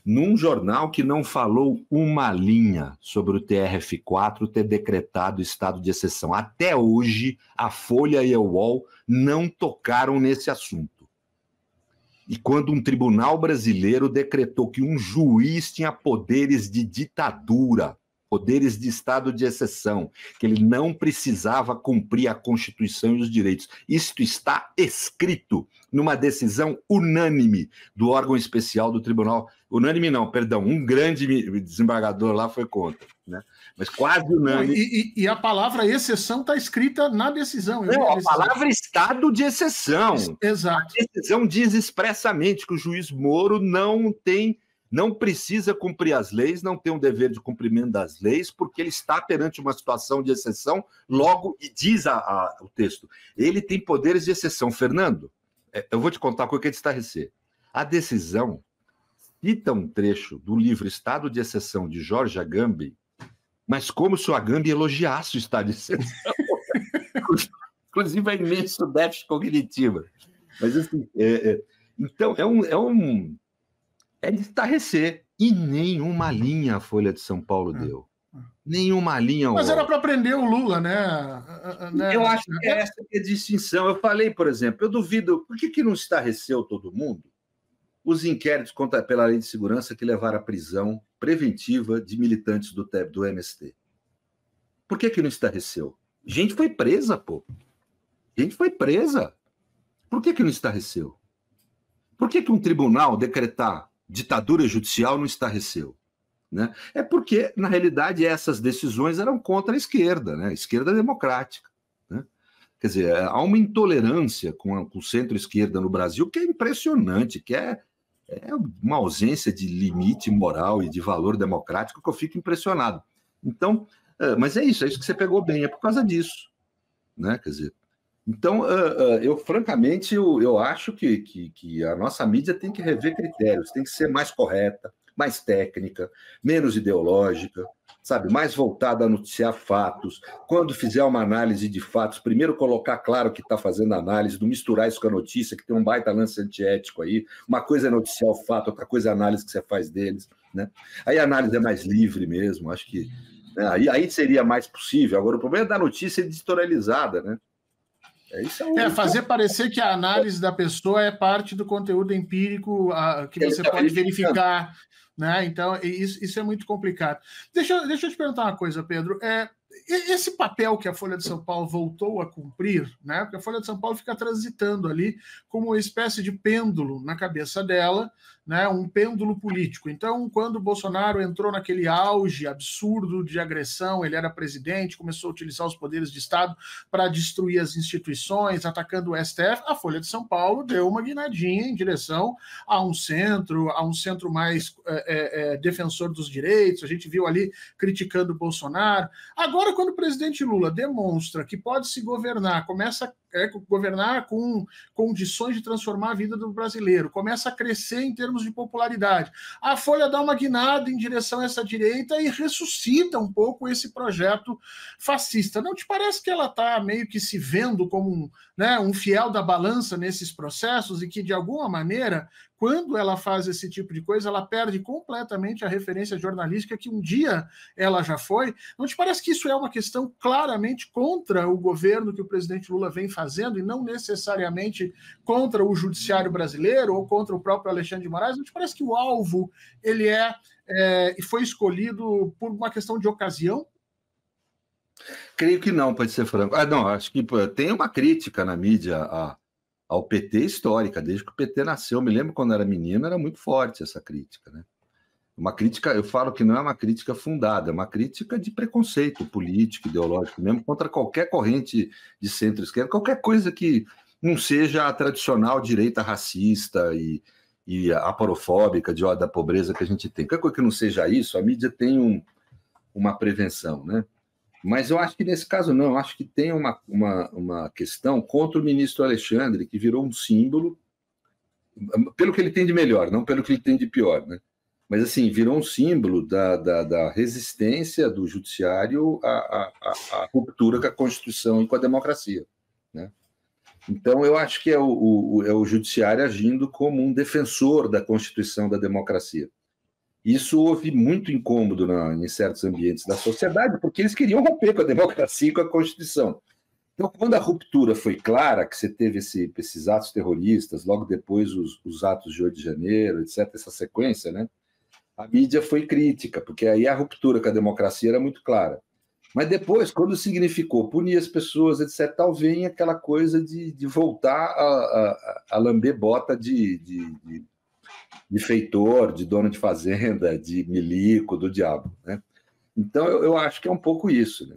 num jornal que não falou uma linha sobre o T R F quatro ter decretado estado de exceção. Até hoje, a Folha e a U O L não tocaram nesse assunto. E quando um tribunal brasileiro decretou que um juiz tinha poderes de ditadura, poderes de estado de exceção, que ele não precisava cumprir a Constituição e os direitos. Isto está escrito numa decisão unânime do órgão especial do tribunal. Unânime não, perdão, um grande desembargador lá foi contra, né? Mas quase unânime. E, e, e a palavra exceção está escrita na decisão. Não, é a decisão. Palavra estado de exceção. Exato. A decisão diz expressamente que o juiz Moro não tem... não precisa cumprir as leis, não tem um dever de cumprimento das leis, porque ele está perante uma situação de exceção, logo, e diz a, a, o texto, ele tem poderes de exceção. Fernando, eu vou te contar uma coisa que é de estarrecer. A decisão cita um trecho do livro Estado de Exceção, de Giorgio Agamben, mas como se o Agamben elogiasse o estado de exceção. Inclusive, é imenso déficit cognitivo. Mas, assim, é, é, então, é um... É um é de estarrecer, e nenhuma linha a Folha de São Paulo deu. nenhuma linha. Mas outra. Era para prender o Lula, né? Eu acho que é essa que é a distinção. Eu falei, por exemplo, eu duvido... Por que, que não estarreceu todo mundo os inquéritos contra, pela lei de segurança que levaram à prisão preventiva de militantes do T E P, do M S T? Por que, que não estarreceu? Gente foi presa, pô. Gente foi presa. Por que, que não estarreceu? Por que, que um tribunal decretar ditadura judicial não estarreceu? Né? É porque, na realidade, essas decisões eram contra a esquerda, né? A esquerda democrática. Né? Quer dizer, há uma intolerância com, a, com o centro-esquerda no Brasil que é impressionante, que é, é uma ausência de limite moral e de valor democrático que eu fico impressionado. Então, é, mas é isso, é isso que você pegou bem, é por causa disso. Né? Quer dizer, então, eu, francamente, eu, eu acho que, que, que a nossa mídia tem que rever critérios, tem que ser mais correta, mais técnica, menos ideológica, sabe, mais voltada a noticiar fatos. Quando fizer uma análise de fatos, primeiro colocar claro que está fazendo análise, não misturar isso com a notícia, que tem um baita lance antiético aí. Uma coisa é noticiar o fato, outra coisa é a análise que você faz deles. Né? Aí a análise é mais livre mesmo, acho que... Né? Aí seria mais possível. Agora, o problema é da notícia editorializada, né? É, isso é, um... é fazer parecer que a análise da pessoa é parte do conteúdo empírico a, que você é, pode verificar, né? Então, isso, isso é muito complicado. Deixa, deixa eu te perguntar uma coisa, Pedro. É, esse papel que a Folha de São Paulo voltou a cumprir, né? Porque a Folha de São Paulo fica transitando ali como uma espécie de pêndulo na cabeça dela, né? Um pêndulo político. Então, quando o Bolsonaro entrou naquele auge absurdo de agressão, ele era presidente, começou a utilizar os poderes de Estado para destruir as instituições, atacando o S T F, a Folha de São Paulo deu uma guinadinha em direção a um centro, a um centro mais é, é, defensor dos direitos. A gente viu ali criticando o Bolsonaro. Agora, quando o presidente Lula demonstra que pode se governar, começa a é, governar com condições de transformar a vida do brasileiro, começa a crescer em termos de popularidade, a Folha dá uma guinada em direção a essa direita e ressuscita um pouco esse projeto fascista. Não te parece que ela está meio que se vendo como um, né, um fiel da balança nesses processos e que, de alguma maneira, quando ela faz esse tipo de coisa, ela perde completamente a referência jornalística que um dia ela já foi? Não te parece que isso é uma questão claramente contra o governo que o presidente Lula vem fazendo e não necessariamente contra o judiciário brasileiro ou contra o próprio Alexandre de Moraes? Não te parece que o alvo ele é e é, foi escolhido por uma questão de ocasião? Creio que não, pode ser franco. Ah, não, acho que tem uma crítica na mídia a ao P T histórica, desde que o P T nasceu. Eu me lembro quando era menino, era muito forte essa crítica, né? Uma crítica, eu falo que não é uma crítica fundada, é uma crítica de preconceito político, ideológico mesmo, contra qualquer corrente de centro-esquerda, qualquer coisa que não seja a tradicional direita racista e, e aporofóbica, de ódio da pobreza que a gente tem. Qualquer coisa que não seja isso, a mídia tem um, uma prevenção, né? Mas eu acho que nesse caso não, eu acho que tem uma, uma, uma questão contra o ministro Alexandre, que virou um símbolo, pelo que ele tem de melhor, não pelo que ele tem de pior, né? Mas assim, virou um símbolo da, da, da resistência do judiciário à, à, à, à ruptura com a Constituição e com a democracia, né? Então eu acho que é o, o, é o judiciário agindo como um defensor da Constituição, da democracia. Isso houve muito incômodo na, em certos ambientes da sociedade, porque eles queriam romper com a democracia e com a Constituição. Então, quando a ruptura foi clara, que você teve esse, esses atos terroristas, logo depois os, os atos de oito de janeiro, etcétera, essa sequência, né? A mídia foi crítica, porque aí a ruptura com a democracia era muito clara. Mas depois, quando significou punir as pessoas, etcétera, tal, vem aquela coisa de, de voltar a, a, a lamber bota de... de, de de feitor, de dono de fazenda, de milico, do diabo, né? Então, eu, eu acho que é um pouco isso, né?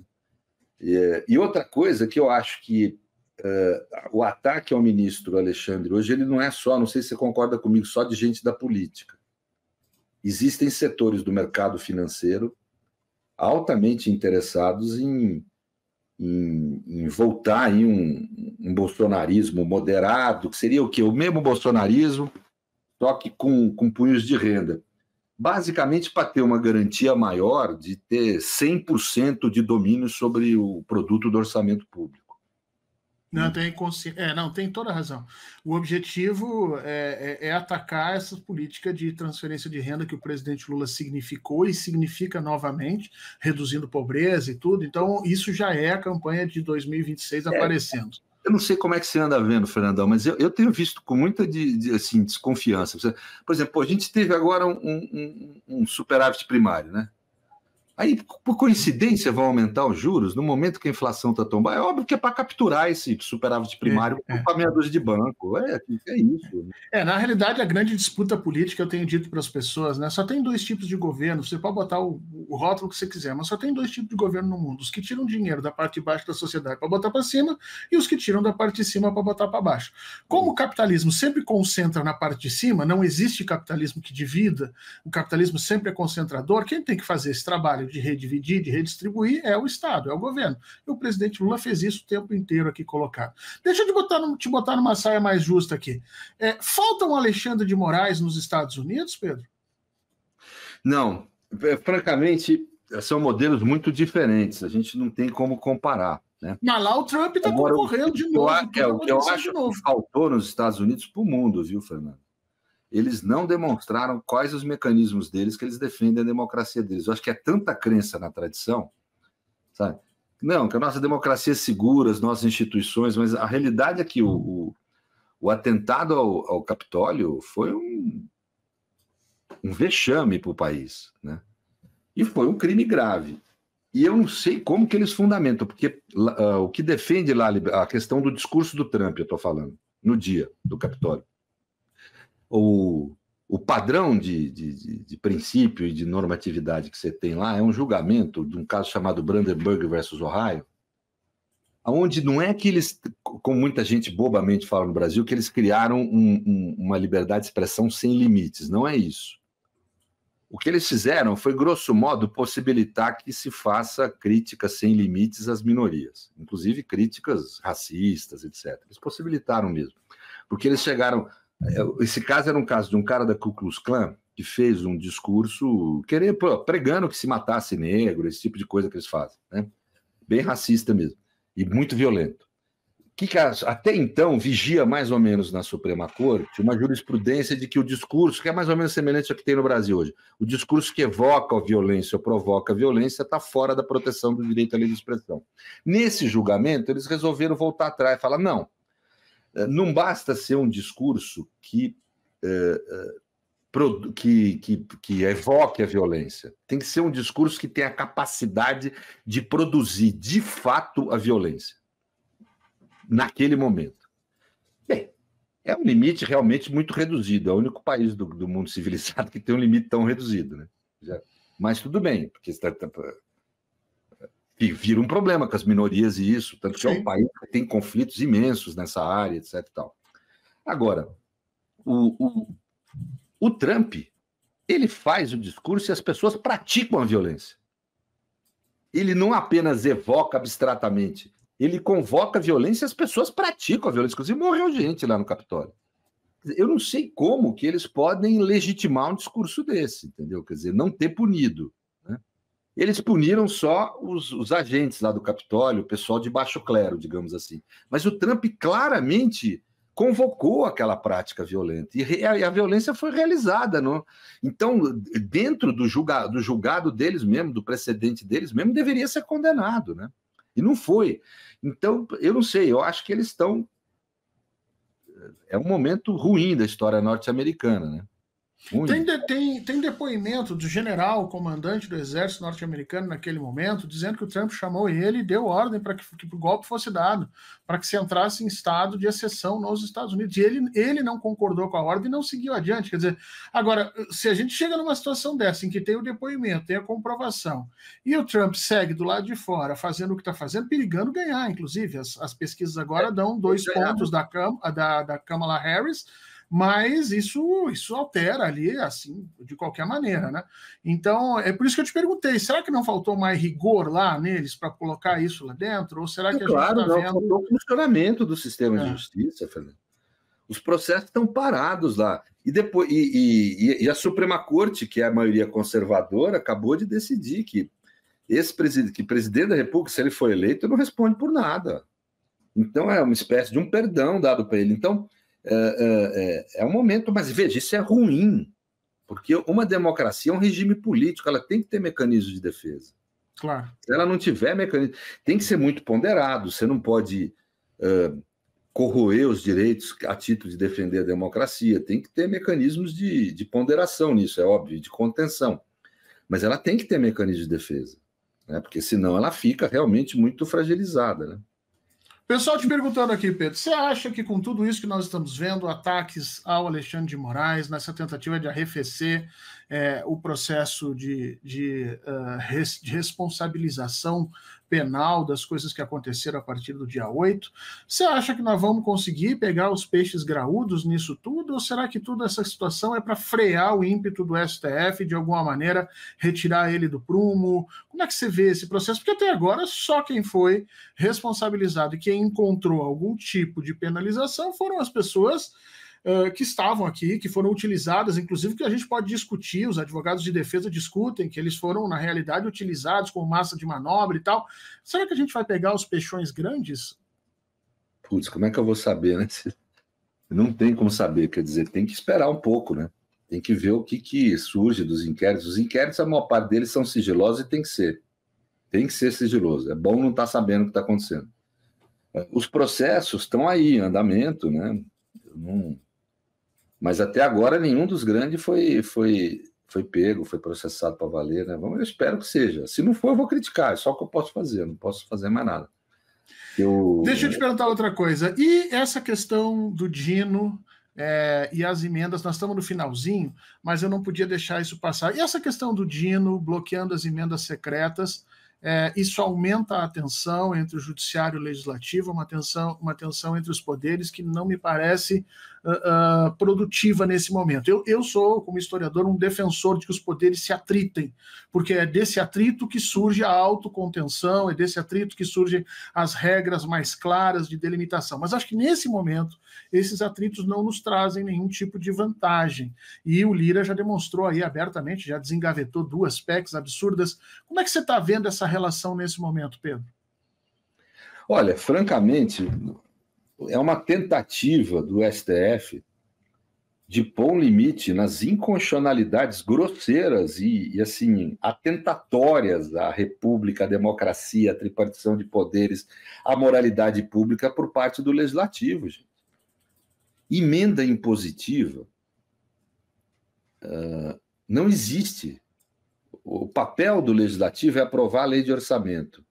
E, e outra coisa que eu acho que uh, o ataque ao ministro Alexandre hoje, ele não é só, não sei se você concorda comigo, só de gente da política. Existem setores do mercado financeiro altamente interessados em, em, em voltar em um, um bolsonarismo moderado, que seria o quê? O mesmo bolsonarismo, só que com, com punhos de renda, basicamente para ter uma garantia maior de ter cem por cento de domínio sobre o produto do orçamento público. Não, hum. tem consci... é, não, tem toda a razão. O objetivo é, é, é atacar essa política de transferência de renda que o presidente Lula significou e significa novamente, reduzindo pobreza e tudo. Então, isso já é a campanha de dois mil e vinte e seis é, aparecendo. Eu não sei como é que você anda vendo, Fernandão, mas eu, eu tenho visto com muita de, de, assim, desconfiança. Por exemplo, a gente teve agora um, um, um superávit primário, né? Aí, por coincidência, vão aumentar os juros no momento que a inflação está tombando. É óbvio que é para capturar esse superávit primário é, para é. meia dúzia de banco. É, é isso. Né? É, na realidade, a grande disputa política, eu tenho dito para as pessoas, né? Só tem dois tipos de governo. Você pode botar o, o rótulo que você quiser, mas só tem dois tipos de governo no mundo. Os que tiram dinheiro da parte de baixo da sociedade para botar para cima e os que tiram da parte de cima para botar para baixo. Como o capitalismo sempre concentra na parte de cima, não existe capitalismo que divida, o capitalismo sempre é concentrador. Quem tem que fazer esse trabalho de redividir, de redistribuir, é o Estado, é o governo. E o presidente Lula fez isso o tempo inteiro aqui colocado. Deixa eu te botar, no, te botar numa saia mais justa aqui. É, falta um Alexandre de Moraes nos Estados Unidos, Pedro? Não. É, francamente, são modelos muito diferentes. A gente não tem como comparar. Né? Mas lá o Trump está concorrendo de novo. O que eu, eu acho que faltou nos Estados Unidos para o mundo, viu, Fernando? Eles não demonstraram quais os mecanismos deles que eles defendem a democracia deles. Eu acho que é tanta crença na tradição, sabe? Não, que a nossa democracia é segura, as nossas instituições, mas a realidade é que o, o, o atentado ao, ao Capitólio foi um, um vexame para o país, né? E foi um crime grave. E eu não sei como que eles fundamentam, porque uh, o que defende lá a questão do discurso do Trump, eu estou falando, no dia do Capitólio, O, o padrão de, de, de, de princípio e de normatividade que você tem lá é um julgamento de um caso chamado Brandenburg versus Ohio, onde não é que eles, como muita gente bobamente fala no Brasil, que eles criaram um, um, uma liberdade de expressão sem limites, não é isso. O que eles fizeram foi, grosso modo, possibilitar que se faça críticas sem limites às minorias, inclusive críticas racistas, etcétera. Eles possibilitaram mesmo, porque eles chegaram... Esse caso era um caso de um cara da Ku Klux Klan que fez um discurso querendo, pregando que se matasse negro, esse tipo de coisa que eles fazem, né? Bem racista mesmo, e muito violento. Que, que até então vigia mais ou menos na Suprema Corte uma jurisprudência de que o discurso, que é mais ou menos semelhante ao que tem no Brasil hoje, o discurso que evoca a violência ou provoca a violência está fora da proteção do direito à livre expressão. Nesse julgamento, eles resolveram voltar atrás e falar, não, não basta ser um discurso que, eh, que, que, que evoque a violência. Tem que ser um discurso que tenha a capacidade de produzir, de fato, a violência. Naquele momento. Bem, é um limite realmente muito reduzido. É o único país do, do mundo civilizado que tem um limite tão reduzido, né? Já, mas tudo bem, porque está... está E vira um problema com as minorias e isso, tanto que é um país que tem conflitos imensos nessa área, etcétera e tal. Agora, o, o, o Trump, ele faz o discurso e as pessoas praticam a violência. Ele não apenas evoca abstratamente, ele convoca a violência e as pessoas praticam a violência. Inclusive, morreu gente lá no Capitólio. Eu não sei como que eles podem legitimar um discurso desse, entendeu? Quer dizer, não ter punido. Eles puniram só os, os agentes lá do Capitólio, o pessoal de baixo clero, digamos assim. Mas o Trump claramente convocou aquela prática violenta. E a, e a violência foi realizada. Não? Então, dentro do, julga, do julgado deles mesmo, do precedente deles mesmo, deveria ser condenado, né? E não foi. Então, eu não sei, eu acho que eles estão... É um momento ruim da história norte-americana, né? Tem, de, tem, tem depoimento do general, comandante do exército norte-americano naquele momento, dizendo que o Trump chamou ele e deu ordem para que, que o golpe fosse dado, para que se entrasse em estado de exceção nos Estados Unidos. E ele, ele não concordou com a ordem e não seguiu adiante. Quer dizer, agora, se a gente chega numa situação dessa, em que tem o depoimento, tem a comprovação, e o Trump segue do lado de fora, fazendo o que está fazendo, perigando ganhar, inclusive. As, as pesquisas agora dão dois pontos da, Cam, da, da Kamala Harris, mas isso, isso altera ali, assim, de qualquer maneira, né? Então, é por isso que eu te perguntei, será que não faltou mais rigor lá neles para colocar isso lá dentro? Ou será que a claro, gente está vendo... Faltou o funcionamento do sistema é. de justiça, Fernando. Os processos estão parados lá. E, depois, e, e, e a Suprema Corte, que é a maioria conservadora, acabou de decidir que esse presidente, que presidente da República, se ele for eleito, não responde por nada. Então, é uma espécie de um perdão dado para ele. Então, é, é, é um momento, mas veja, isso é ruim, porque uma democracia é um regime político, ela tem que ter mecanismos de defesa. Claro. Se ela não tiver mecanismo, tem que ser muito ponderado, você não pode uh, corroer os direitos a título de defender a democracia, tem que ter mecanismos de, de ponderação nisso, é óbvio, de contenção. Mas ela tem que ter mecanismo de defesa, né? Porque senão ela fica realmente muito fragilizada, né? Pessoal te perguntando aqui, Pedro, você acha que com tudo isso que nós estamos vendo, ataques ao Alexandre de Moraes, nessa tentativa de arrefecer é, o processo de, de, uh, res, de responsabilização penal das coisas que aconteceram a partir do dia oito, você acha que nós vamos conseguir pegar os peixes graúdos nisso tudo, ou será que toda essa situação é para frear o ímpeto do S T F, de alguma maneira retirar ele do prumo? Como é que você vê esse processo? Porque até agora só quem foi responsabilizado e quem encontrou algum tipo de penalização foram as pessoas Uh, que estavam aqui, que foram utilizadas, inclusive que a gente pode discutir, os advogados de defesa discutem que eles foram, na realidade, utilizados como massa de manobra e tal. Será que a gente vai pegar os peixões grandes? Putz, como é que eu vou saber, né? Não tem como saber, quer dizer, tem que esperar um pouco, né? Tem que ver o que, que surge dos inquéritos. Os inquéritos, a maior parte deles são sigilosos e tem que ser. Tem que ser sigiloso. É bom não estar sabendo o que está acontecendo. Os processos estão aí, em andamento, né? Não... Mas até agora nenhum dos grandes foi, foi, foi pego, foi processado para valer, né? Eu espero que seja. Se não for, eu vou criticar, é só o que eu posso fazer, não posso fazer mais nada. Eu... Deixa eu te perguntar outra coisa. E essa questão do Dino é, e as emendas, nós estamos no finalzinho, mas eu não podia deixar isso passar. E essa questão do Dino bloqueando as emendas secretas, É, isso aumenta a tensão entre o judiciário e o legislativo, uma tensão, uma tensão entre os poderes que não me parece uh, uh, produtiva nesse momento. Eu, eu sou, como historiador, um defensor de que os poderes se atritem, porque é desse atrito que surge a autocontenção, é desse atrito que surgem as regras mais claras de delimitação. Mas acho que nesse momento, esses atritos não nos trazem nenhum tipo de vantagem. E o Lira já demonstrou aí abertamente, já desengavetou duas P E Cs absurdas. Como é que você está vendo essa relação nesse momento, Pedro? Olha, francamente, é uma tentativa do S T F de pôr um limite nas inconstitucionalidades grosseiras e, e assim, atentatórias à república, à democracia, à tripartição de poderes, à moralidade pública por parte do legislativo, gente. Emenda impositiva uh, não existe. O papel do legislativo é aprovar a lei de orçamento,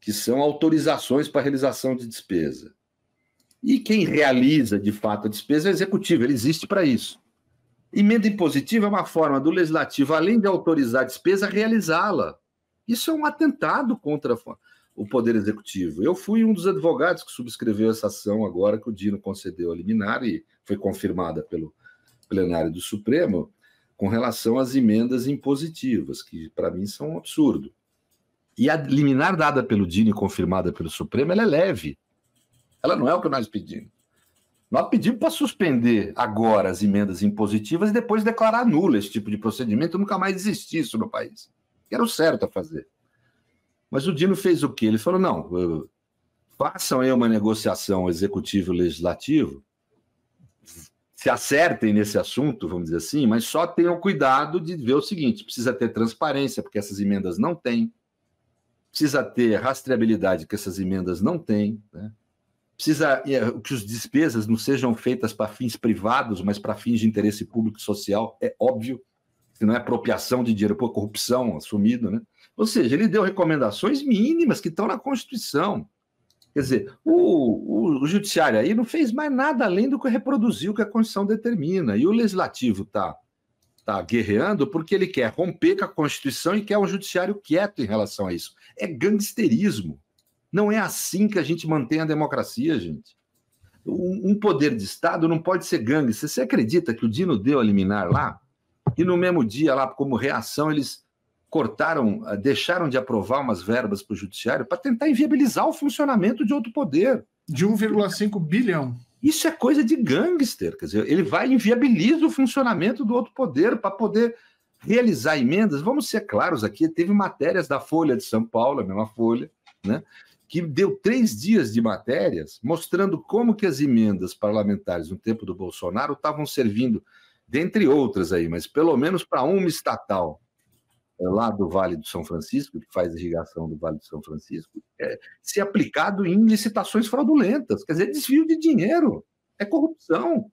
que são autorizações para realização de despesa. E quem realiza, de fato, a despesa é o executivo, ele existe para isso. Emenda impositiva é uma forma do legislativo, além de autorizar a despesa, realizá-la. Isso é um atentado contra o poder executivo. Eu fui um dos advogados que subscreveu essa ação agora, que o Dino concedeu a liminar e foi confirmada pelo plenário do Supremo, com relação às emendas impositivas, que para mim são um absurdo. E a liminar dada pelo Dino e confirmada pelo Supremo, ela é leve. Ela não é o que nós pedimos. Nós pedimos para suspender agora as emendas impositivas e depois declarar nula esse tipo de procedimento, nunca mais existir isso no país. Era o certo a fazer. Mas o Dino fez o quê? Ele falou, não, façam aí uma negociação executivo-legislativo, se acertem nesse assunto, vamos dizer assim, mas só tenham cuidado de ver o seguinte, precisa ter transparência, porque essas emendas não têm, precisa ter rastreabilidade, que essas emendas não têm, né? Precisa que as despesas não sejam feitas para fins privados, mas para fins de interesse público e social, é óbvio, se não é apropriação de dinheiro, pô, corrupção assumido, né? Ou seja, ele deu recomendações mínimas que estão na Constituição. Quer dizer, o, o, o judiciário aí não fez mais nada além do que reproduziu o que a Constituição determina. E o legislativo está tá guerreando porque ele quer romper com a Constituição e quer um judiciário quieto em relação a isso. É gangsterismo. Não é assim que a gente mantém a democracia, gente. Um, um poder de Estado não pode ser gangster. Você acredita que o Dino deu a liminar lá? E no mesmo dia, lá como reação, eles... cortaram, deixaram de aprovar umas verbas para o judiciário para tentar inviabilizar o funcionamento de outro poder. De um vírgula cinco bilhão. Isso é coisa de gangster, quer dizer, ele vai e inviabiliza o funcionamento do outro poder para poder realizar emendas. Vamos ser claros aqui, teve matérias da Folha de São Paulo, a mesma Folha, né, que deu três dias de matérias mostrando como que as emendas parlamentares no tempo do Bolsonaro estavam servindo, dentre outras aí, mas pelo menos para uma estatal lá do Vale do São Francisco, que faz irrigação do Vale do São Francisco, é, se aplicado em licitações fraudulentas, quer dizer, desvio de dinheiro, é corrupção.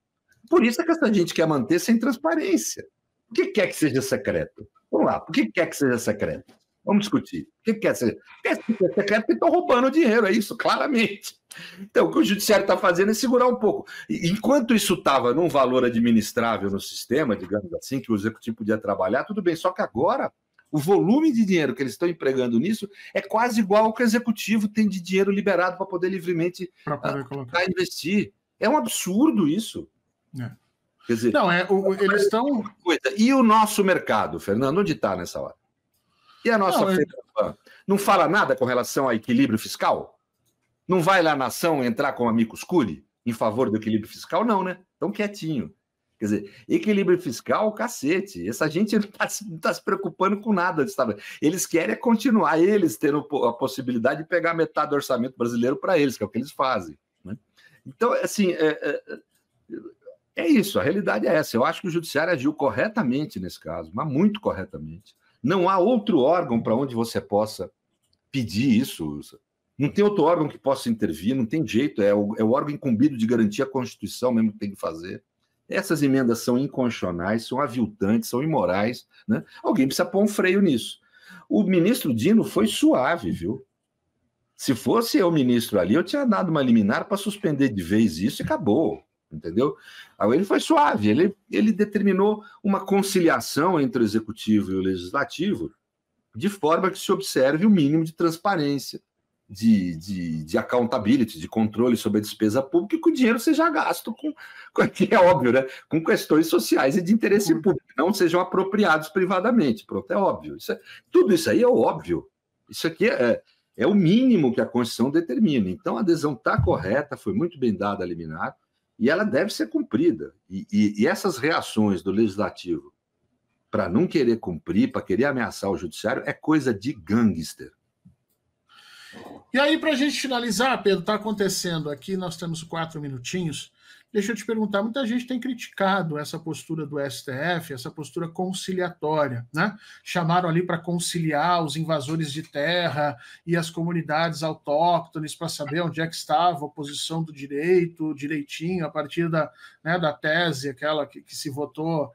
Por isso é que essa gente quer manter sem transparência. O que quer que seja secreto? Vamos lá, o que quer que seja secreto? Vamos discutir. O que quer ser? Quer ser secreto porque estão roubando dinheiro, é isso, claramente. Então, o que o judiciário está fazendo é segurar um pouco. E, enquanto isso estava num valor administrável no sistema, digamos assim, que o executivo podia trabalhar, tudo bem, só que agora o volume de dinheiro que eles estão empregando nisso é quase igual ao que o executivo tem de dinheiro liberado para poder livremente pra poder uh, colocar. investir. É um absurdo isso. É. Quer dizer, não, é, o, eles estão... E o nosso mercado, Fernando, onde está nessa hora? E a nossa não, eu... não fala nada com relação a equilíbrio fiscal? Não vai lá na ação entrar com amicus curiae em favor do equilíbrio fiscal? Não, né? Tão quietinho. Quer dizer, equilíbrio fiscal, cacete. Essa gente não está se, tá se preocupando com nada. Sabe? Eles querem continuar, eles tendo a possibilidade de pegar metade do orçamento brasileiro para eles, que é o que eles fazem. Né? Então, assim, é, é, é isso. A realidade é essa. Eu acho que o judiciário agiu corretamente nesse caso, mas muito corretamente. Não há outro órgão para onde você possa pedir isso. Não tem outro órgão que possa intervir, não tem jeito. É o, é o órgão incumbido de garantir a Constituição mesmo que tem que fazer. Essas emendas são inconstitucionais, são aviltantes, são imorais. Né? Alguém precisa pôr um freio nisso. O ministro Dino foi suave, viu? Se fosse eu ministro ali, eu tinha dado uma liminar para suspender de vez isso e acabou. Entendeu? Aí ele foi suave, ele, ele determinou uma conciliação entre o executivo e o legislativo de forma que se observe o mínimo de transparência, de, de, de accountability, de controle sobre a despesa pública e que o dinheiro seja gasto, com, com, que é óbvio, né? Com questões sociais e de interesse público, não sejam apropriados privadamente. Pronto, é óbvio. Isso é, tudo isso aí é óbvio. Isso aqui é, é o mínimo que a Constituição determina. Então a adesão está correta, foi muito bem dada a liminar. E ela deve ser cumprida. E, e, e essas reações do legislativo para não querer cumprir, para querer ameaçar o judiciário, é coisa de gangster. E aí, para a gente finalizar, Pedro, está acontecendo aqui, nós temos quatro minutinhos. Deixa eu te perguntar, muita gente tem criticado essa postura do S T F, essa postura conciliatória, né? Chamaram ali para conciliar os invasores de terra e as comunidades autóctones para saber onde é que estava a oposição do direito, direitinho, a partir da, né, da tese, aquela que, que se votou,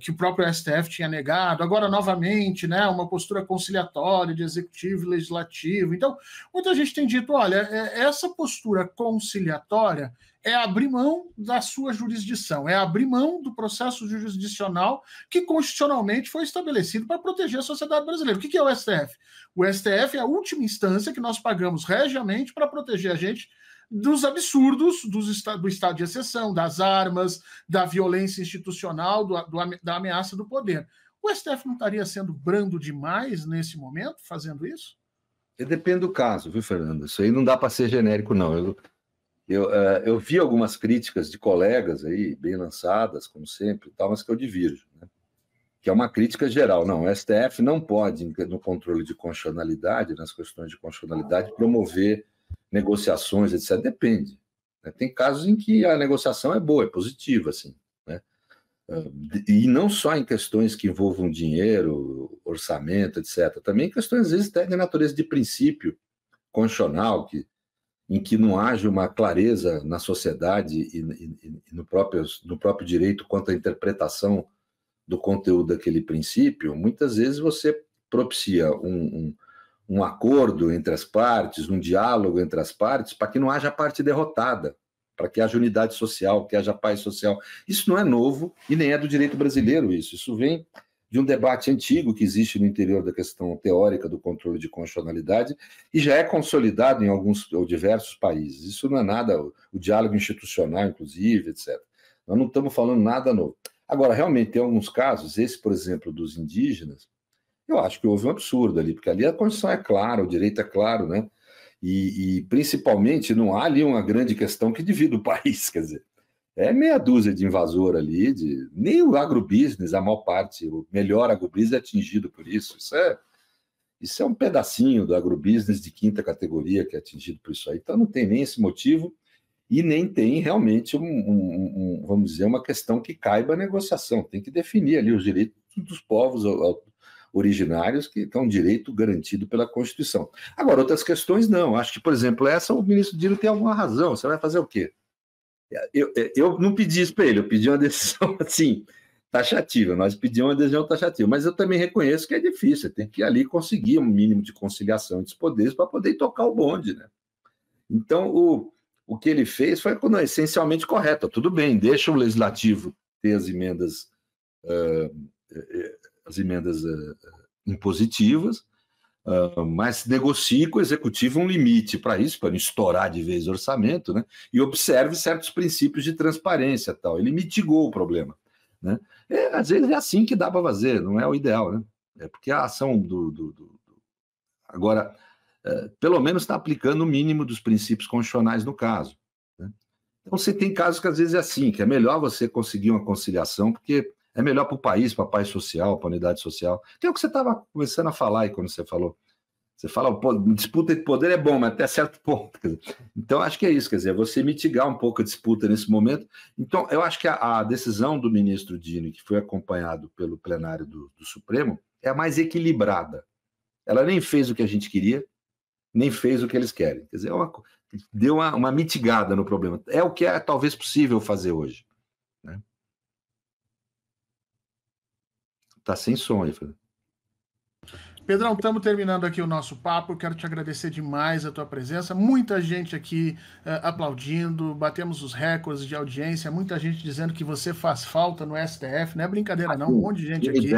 que o próprio S T F tinha negado. Agora, novamente, né, uma postura conciliatória de executivo e legislativo. Então, muita gente tem dito, olha, essa postura conciliatória é abrir mão da sua jurisdição, é abrir mão do processo jurisdicional que constitucionalmente foi estabelecido para proteger a sociedade brasileira. O que é o S T F? O S T F é a última instância que nós pagamos regiamente para proteger a gente dos absurdos dos esta do estado de exceção, das armas, da violência institucional, do, do ame da ameaça do poder. O S T F não estaria sendo brando demais nesse momento, fazendo isso? Depende do caso, viu, Fernando? Isso aí não dá para ser genérico, não. Eu... Eu, uh, eu vi algumas críticas de colegas aí, bem lançadas, como sempre, tal, mas que eu divirjo, né? Que é uma crítica geral. Não, o S T F não pode, no controle de constitucionalidade, nas questões de constitucionalidade, promover negociações, etcétera. Depende, né? Tem casos em que a negociação é boa, é positiva, assim, né? Uh, e não só em questões que envolvam dinheiro, orçamento, etcétera. Também questões, às vezes, de natureza de princípio constitucional, que em que não haja uma clareza na sociedade e, e, e no, próprio, no próprio direito quanto à interpretação do conteúdo daquele princípio, muitas vezes você propicia um, um, um acordo entre as partes, um diálogo entre as partes, para que não haja parte derrotada, para que haja unidade social, que haja paz social. Isso não é novo e nem é do direito brasileiro isso. Isso vem de um debate antigo que existe no interior da questão teórica do controle de constitucionalidade e já é consolidado em alguns ou diversos países. Isso não é nada, o diálogo institucional, inclusive, etcétera. Nós não estamos falando nada novo. Agora, realmente, tem alguns casos, esse, por exemplo, dos indígenas, eu acho que houve um absurdo ali, porque ali a Constituição é clara, o direito é claro, né? E, e principalmente, não há ali uma grande questão que divida o país, quer dizer, é meia dúzia de invasor ali, de... nem o agrobusiness, a maior parte, o melhor agrobusiness é atingido por isso. Isso é, Isso é um pedacinho do agrobusiness de quinta categoria que é atingido por isso aí. Então, não tem nem esse motivo e nem tem realmente, um, um, um, vamos dizer, uma questão que caiba a negociação. Tem que definir ali os direitos dos povos originários, que é um direito garantido pela Constituição. Agora, outras questões não. Acho que, por exemplo, essa o ministro Dino tem alguma razão. Você vai fazer o quê? Eu, eu não pedi isso para ele, eu pedi uma decisão assim... taxativa, nós pedimos uma decisão taxativa, mas eu também reconheço que é difícil, tem que ali conseguir um mínimo de conciliação entre os poderes para poder tocar o bonde, né? Então, o, o que ele fez foi não, essencialmente correto, tudo bem, deixa o legislativo ter as emendas, uh, as emendas uh, impositivas, uh, mas negocie com o executivo um limite para isso, para não estourar de vez o orçamento, né? E observe certos princípios de transparência, tal. Ele mitigou o problema, né? É, às vezes é assim que dá para fazer, não é o ideal, né? É porque a ação do... do, do, do... Agora, é, pelo menos está aplicando o mínimo dos princípios constitucionais no caso, né? Então, você tem casos que às vezes é assim, que é melhor você conseguir uma conciliação, porque é melhor para o país, para a paz social, para a unidade social. Que é o que você estava começando a falar aí quando você falou. Você fala, disputa de poder é bom, mas até certo ponto. Quer dizer, então, acho que é isso, quer dizer, você mitigar um pouco a disputa nesse momento. Então, eu acho que a, a decisão do ministro Dino, que foi acompanhado pelo plenário do, do Supremo, é a mais equilibrada. Ela nem fez o que a gente queria, nem fez o que eles querem. Quer dizer, é uma, deu uma, uma mitigada no problema. É o que é talvez possível fazer hoje, né? Tá sem som aí, Fernando. Pedrão, estamos terminando aqui o nosso papo, quero te agradecer demais a tua presença, muita gente aqui uh, aplaudindo, batemos os recordes de audiência, muita gente dizendo que você faz falta no S T F, não é brincadeira não, um monte de gente aqui.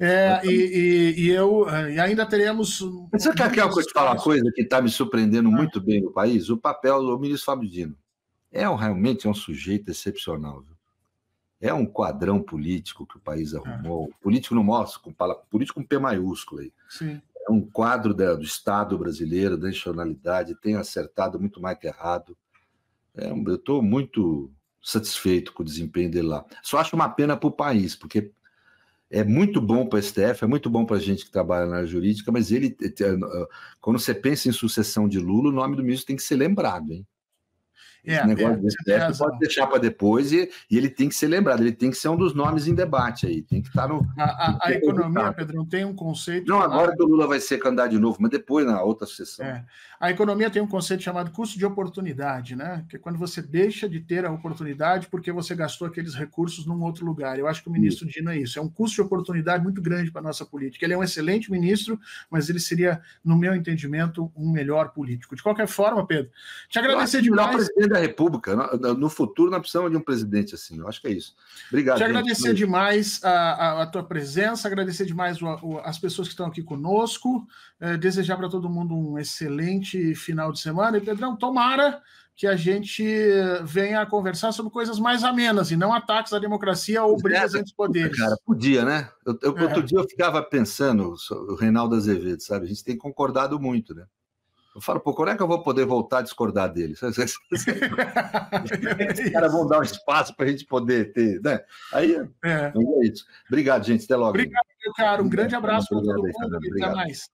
É, e, e, e eu e ainda teremos... Mas você quer que eu te fale uma coisa que está me surpreendendo muito bem no país? O papel do ministro Fábio Dino é um, realmente é um sujeito excepcional, viu? É um quadrão político que o país arrumou. É. Político não mostra, com político com P maiúsculo aí. Sim. É um quadro da, do Estado brasileiro, da institucionalidade, tem acertado muito mais que errado. É, eu estou muito satisfeito com o desempenho dele lá. Só acho uma pena para o país, porque é muito bom para o S T F, é muito bom para a gente que trabalha na área jurídica, mas ele, quando você pensa em sucessão de Lula, o nome do ministro tem que ser lembrado, hein? Esse é, negócio é, do S T F pode deixar para depois e, e ele tem que ser lembrado, ele tem que ser um dos nomes em debate aí, tem que estar no... A, a, a economia, Pedrão, tem um conceito... Não, chamado... agora que o Lula vai ser candidato de novo, mas depois na outra sessão. É. A economia tem um conceito chamado custo de oportunidade, né? Que é quando você deixa de ter a oportunidade porque você gastou aqueles recursos num outro lugar. Eu acho que o ministro isso. Dino é isso, é um custo de oportunidade muito grande para a nossa política. Ele é um excelente ministro, mas ele seria, no meu entendimento, um melhor político. De qualquer forma, Pedro, te agradecer demais... da República, no futuro nós precisamos de um presidente assim, eu acho que é isso. Obrigado. Te agradecer gente. demais a, a, a tua presença, agradecer demais o, o, as pessoas que estão aqui conosco, eh, desejar para todo mundo um excelente final de semana, e Pedrão, tomara que a gente venha a conversar sobre coisas mais amenas, e não ataques à democracia ou brigas entre poderes. Cara, podia, né? Eu, eu, é. Outro dia eu ficava pensando, o Reinaldo Azevedo, sabe, a gente tem concordado muito, né? Eu falo, pô, quando é que eu vou poder voltar a discordar dele? Os caras vão dar um espaço para a gente poder ter, né? Aí é. É isso. Obrigado, gente. Até logo. Obrigado, meu caro. Um grande abraço para todo mundo. Até mais.